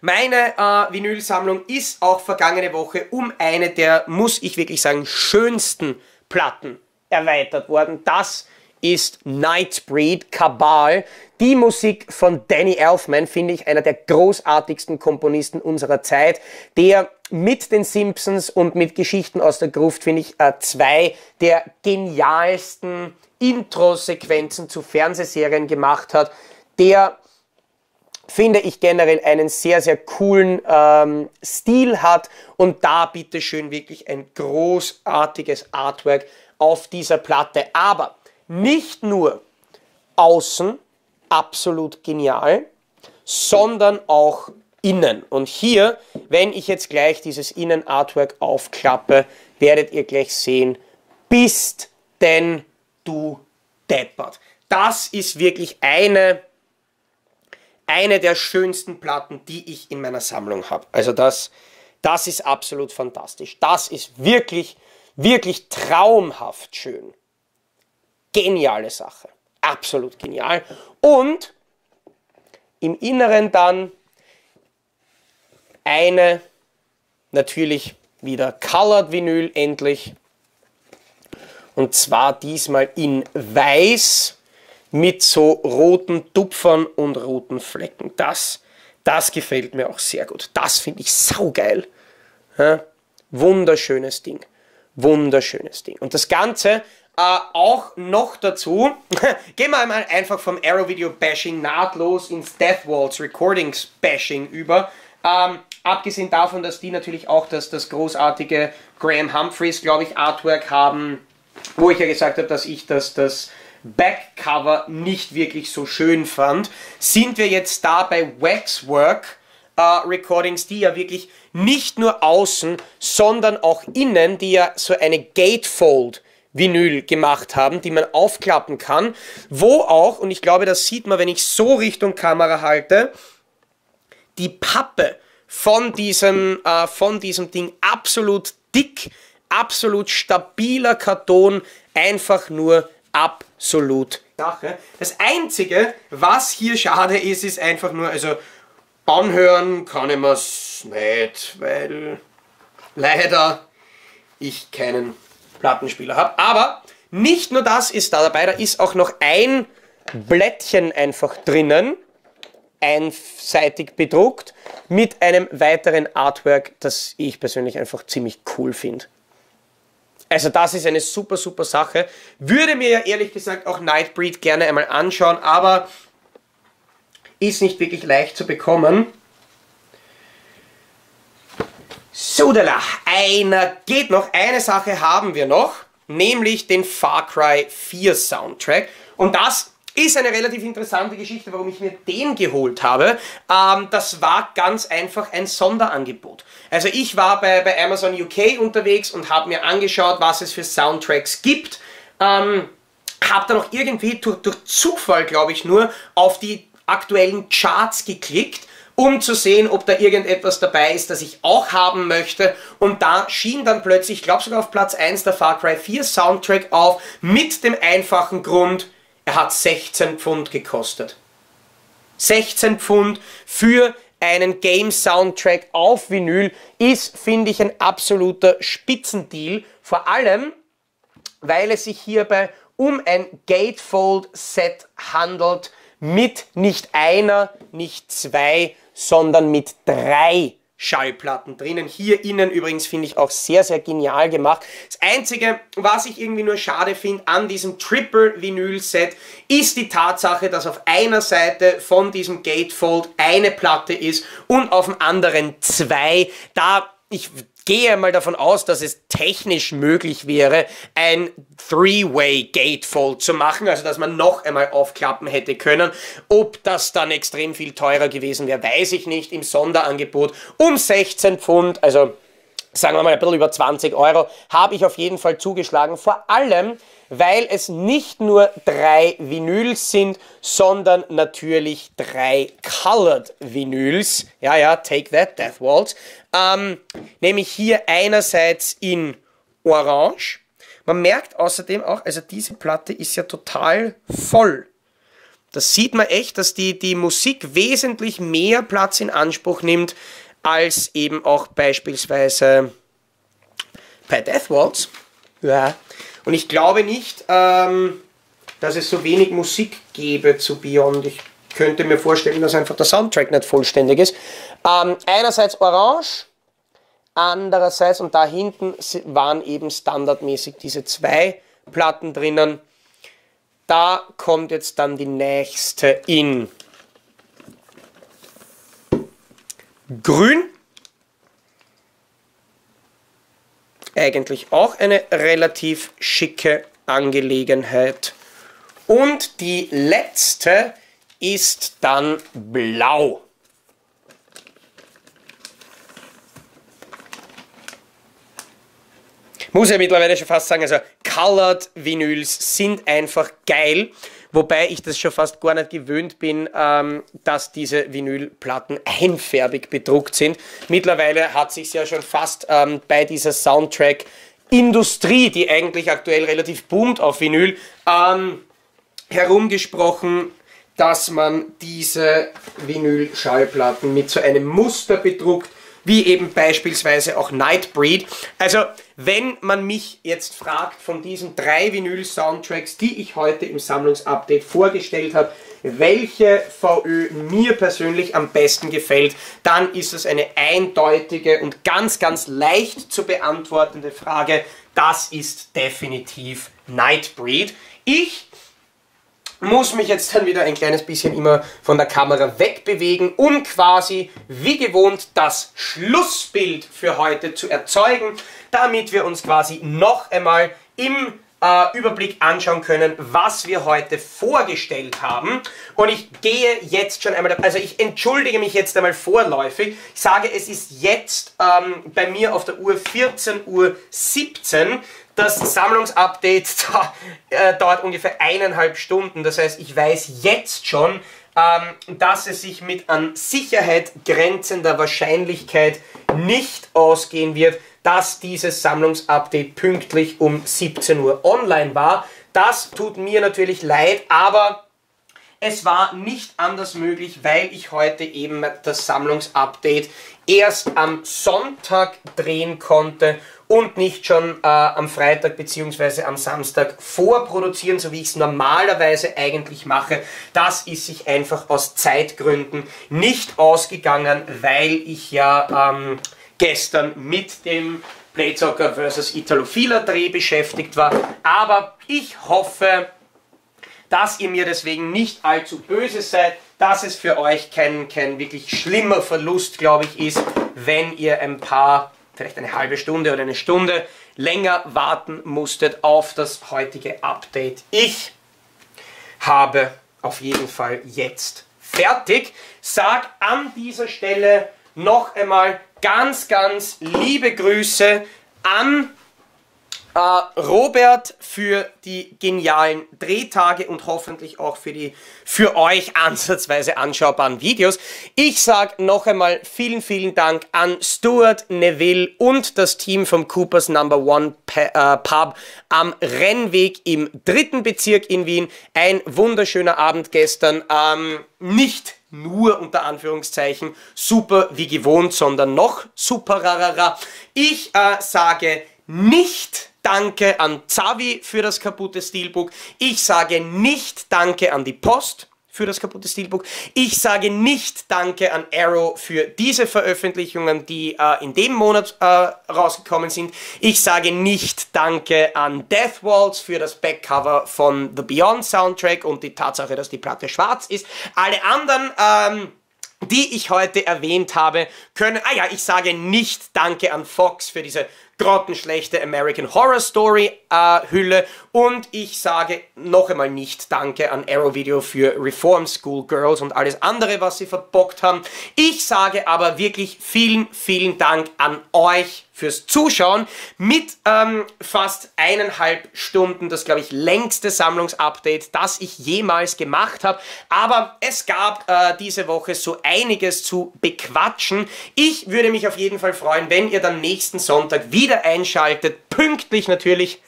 meine äh, Vinylsammlung ist auch vergangene Woche um eine der, muss ich wirklich sagen, schönsten Platten erweitert worden. Das ist Nightbreed Cabal. Die Musik von Danny Elfman, finde ich, einer der großartigsten Komponisten unserer Zeit, der mit den Simpsons und mit Geschichten aus der Gruft, finde ich, äh, zwei der genialsten Intro-Sequenzen zu Fernsehserien gemacht hat, der, finde ich, generell einen sehr, sehr coolen ähm, Stil hat und da bitteschön wirklich ein großartiges Artwork auf dieser Platte. Aber nicht nur außen absolut genial, sondern auch innen. Und hier, wenn ich jetzt gleich dieses Innen-Artwork aufklappe, werdet ihr gleich sehen, bist denn du deppert. Das ist wirklich eine... Eine der schönsten Platten, die ich in meiner Sammlung habe. Also das, das ist absolut fantastisch. Das ist wirklich, wirklich traumhaft schön. Geniale Sache. Absolut genial. Und im Inneren dann eine, natürlich wieder Colored Vinyl endlich. Und zwar diesmal in Weiß. Mit so roten Tupfern und roten Flecken. Das, das gefällt mir auch sehr gut. Das finde ich saugeil. Ja? Wunderschönes Ding. Wunderschönes Ding. Und das Ganze äh, auch noch dazu. Gehen wir einmal einfach vom Arrow-Video-Bashing nahtlos ins Death Waltz Recordings-Bashing über. Ähm, abgesehen davon, dass die natürlich auch das, das großartige Graham Humphreys, glaube ich, Artwork haben, wo ich ja gesagt habe, dass ich das... das Backcover nicht wirklich so schön fand, sind wir jetzt da bei Waxwork äh, Recordings, die ja wirklich nicht nur außen, sondern auch innen, die ja so eine Gatefold Vinyl gemacht haben, die man aufklappen kann, wo auch, und ich glaube, das sieht man, wenn ich so Richtung Kamera halte, die Pappe von diesem, äh, von diesem Ding absolut dick, absolut stabiler Karton, einfach nur absolut Sache. Das Einzige, was hier schade ist, ist einfach nur, also anhören kann ich mir es nicht, weil leider ich keinen Plattenspieler habe. Aber nicht nur das ist da dabei, da ist auch noch ein Blättchen einfach drinnen, einseitig bedruckt, mit einem weiteren Artwork, das ich persönlich einfach ziemlich cool finde. Also das ist eine super, super Sache. Würde mir ja ehrlich gesagt auch Nightbreed gerne einmal anschauen, aber ist nicht wirklich leicht zu bekommen. Sodala, einer geht noch. Eine Sache haben wir noch, nämlich den Far Cry vier Soundtrack. Und das ist eine relativ interessante Geschichte, warum ich mir den geholt habe. Ähm, das war ganz einfach ein Sonderangebot. Also ich war bei, bei Amazon U K unterwegs und habe mir angeschaut, was es für Soundtracks gibt. Ähm, habe dann auch irgendwie durch, durch Zufall, glaube ich, nur auf die aktuellen Charts geklickt, um zu sehen, ob da irgendetwas dabei ist, das ich auch haben möchte. Und da schien dann plötzlich, ich glaube sogar auf Platz eins, der Far Cry vier Soundtrack auf, mit dem einfachen Grund, er hat sechzehn Pfund gekostet. sechzehn Pfund für einen Game-Soundtrack auf Vinyl ist, finde ich, ein absoluter Spitzendeal. Vor allem, weil es sich hierbei um ein Gatefold-Set handelt mit nicht einer, nicht zwei, sondern mit drei Schallplatten drinnen. Hier innen übrigens finde ich auch sehr, sehr genial gemacht. Das Einzige, was ich irgendwie nur schade finde an diesem Triple-Vinyl-Set, ist die Tatsache, dass auf einer Seite von diesem Gatefold eine Platte ist und auf dem anderen zwei. Da, ich gehe mal davon aus, dass es technisch möglich wäre, ein Three-Way-Gatefold zu machen, also dass man noch einmal aufklappen hätte können. Ob das dann extrem viel teurer gewesen wäre, weiß ich nicht. Im Sonderangebot um sechzehn Pfund, also sagen wir mal ein bisschen über zwanzig Euro, habe ich auf jeden Fall zugeschlagen. Vor allem, weil es nicht nur drei Vinyls sind, sondern natürlich drei Colored Vinyls. Ja, ja, take that, Death Waltz. Ähm, nämlich hier einerseits in Orange. Man merkt außerdem auch, also diese Platte ist ja total voll. Das sieht man echt, dass die, die Musik wesentlich mehr Platz in Anspruch nimmt, als eben auch beispielsweise bei Death Waltz. Ja. Und ich glaube nicht, ähm, dass es so wenig Musik gäbe zu Beyond. Ich könnte mir vorstellen, dass einfach der Soundtrack nicht vollständig ist. Ähm, einerseits Orange, andererseits, und da hinten waren eben standardmäßig diese zwei Platten drinnen. Da kommt jetzt dann die nächste in Grün. Eigentlich auch eine relativ schicke Angelegenheit. Und die letzte ist dann Blau. Muss ja mittlerweile schon fast sagen, also Colored Vinyls sind einfach geil. Wobei ich das schon fast gar nicht gewöhnt bin, ähm, dass diese Vinylplatten einfärbig bedruckt sind. Mittlerweile hat sich ja schon fast ähm, bei dieser Soundtrack-Industrie, die eigentlich aktuell relativ boomt auf Vinyl, ähm, herumgesprochen, dass man diese Vinyl-Schallplatten mit so einem Muster bedruckt, wie eben beispielsweise auch Nightbreed. Also wenn man mich jetzt fragt von diesen drei Vinyl-Soundtracks, die ich heute im Sammlungsupdate vorgestellt habe, welche VÖ mir persönlich am besten gefällt, dann ist es eine eindeutige und ganz, ganz leicht zu beantwortende Frage. Das ist definitiv Nightbreed. Ich muss mich jetzt dann wieder ein kleines bisschen immer von der Kamera wegbewegen, um quasi wie gewohnt das Schlussbild für heute zu erzeugen, damit wir uns quasi noch einmal im äh, Überblick anschauen können, was wir heute vorgestellt haben. Und ich gehe jetzt schon einmal, also ich entschuldige mich jetzt einmal vorläufig. Ich sage, es ist jetzt ähm, bei mir auf der Uhr vierzehn Uhr siebzehn. Das Sammlungsupdate äh, dauert ungefähr eineinhalb Stunden. Das heißt, ich weiß jetzt schon, ähm, dass es sich mit an Sicherheit grenzender Wahrscheinlichkeit nicht ausgehen wird, dass dieses Sammlungsupdate pünktlich um siebzehn Uhr online war. Das tut mir natürlich leid, aber es war nicht anders möglich, weil ich heute eben das Sammlungsupdate erst am Sonntag drehen konnte und nicht schon äh, am Freitag bzw. am Samstag vorproduzieren, so wie ich es normalerweise eigentlich mache. Das ist sich einfach aus Zeitgründen nicht ausgegangen, weil ich ja ähm, gestern mit dem Playzocker versus. Italofilia Dreh beschäftigt war. Aber ich hoffe, dass ihr mir deswegen nicht allzu böse seid, dass es für euch kein, kein wirklich schlimmer Verlust, glaube ich, ist, wenn ihr ein paar, vielleicht eine halbe Stunde oder eine Stunde länger warten musstet auf das heutige Update. Ich habe auf jeden Fall jetzt fertig. Sag an dieser Stelle noch einmal ganz, ganz liebe Grüße an Robert für die genialen Drehtage und hoffentlich auch für die für euch ansatzweise anschaubaren Videos. Ich sage noch einmal vielen, vielen Dank an Stuart Neville und das Team vom Coopers Number One Pub am Rennweg im dritten Bezirk in Wien. Ein wunderschöner Abend gestern. Ähm, nicht nur unter Anführungszeichen super wie gewohnt, sondern noch superrarara. Ich äh, sage nicht Danke an Zavvi für das kaputte Steelbook. Ich sage nicht Danke an die Post für das kaputte Steelbook. Ich sage nicht Danke an Arrow für diese Veröffentlichungen, die äh, in dem Monat äh, rausgekommen sind. Ich sage nicht Danke an Death Waltz für das Backcover von The Beyond Soundtrack und die Tatsache, dass die Platte schwarz ist. Alle anderen, ähm, die ich heute erwähnt habe, können... Ah ja, ich sage nicht Danke an Fox für diese grottenschlechte American Horror Story äh, Hülle, und ich sage noch einmal nicht Danke an Arrow Video für Reform School Girls und alles andere, was sie verbockt haben. Ich sage aber wirklich vielen, vielen Dank an euch fürs Zuschauen mit ähm, fast eineinhalb Stunden, das glaube ich längste Sammlungsupdate, das ich jemals gemacht habe, aber es gab äh, diese Woche so einiges zu bequatschen. Ich würde mich auf jeden Fall freuen, wenn ihr dann nächsten Sonntag wieder einschaltet, pünktlich natürlich,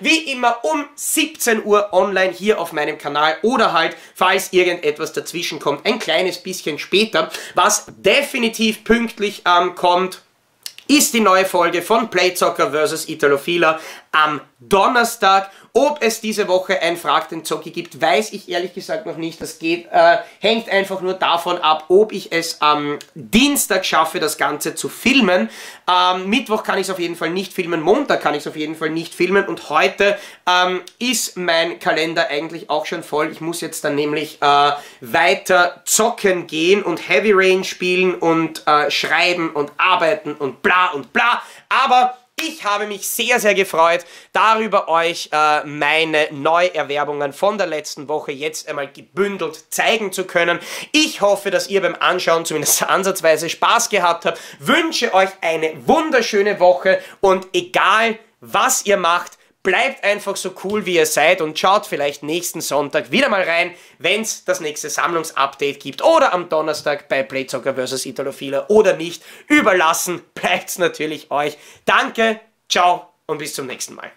wie immer um siebzehn Uhr online hier auf meinem Kanal oder halt, falls irgendetwas dazwischen kommt, ein kleines bisschen später. Was definitiv pünktlich ähm, kommt, ist die neue Folge von Playzocker versus. Italofilia am Donnerstag. Ob es diese Woche ein Frag den Zocki gibt, weiß ich ehrlich gesagt noch nicht. Das geht, äh, hängt einfach nur davon ab, ob ich es am Dienstag schaffe, das Ganze zu filmen. Ähm, Mittwoch kann ich es auf jeden Fall nicht filmen, Montag kann ich es auf jeden Fall nicht filmen und heute ähm, ist mein Kalender eigentlich auch schon voll. Ich muss jetzt dann nämlich äh, weiter zocken gehen und Heavy Rain spielen und äh, schreiben und arbeiten und bla und bla. Aber... ich habe mich sehr, sehr gefreut, darüber euch äh, meine Neuerwerbungen von der letzten Woche jetzt einmal gebündelt zeigen zu können. Ich hoffe, dass ihr beim Anschauen zumindest ansatzweise Spaß gehabt habt. Wünsche euch eine wunderschöne Woche und egal, was ihr macht, bleibt einfach so cool, wie ihr seid und schaut vielleicht nächsten Sonntag wieder mal rein, wenn es das nächste Sammlungsupdate gibt oder am Donnerstag bei Playzocker versus. Italofilia oder nicht. Überlassen bleibt es natürlich euch. Danke, ciao und bis zum nächsten Mal.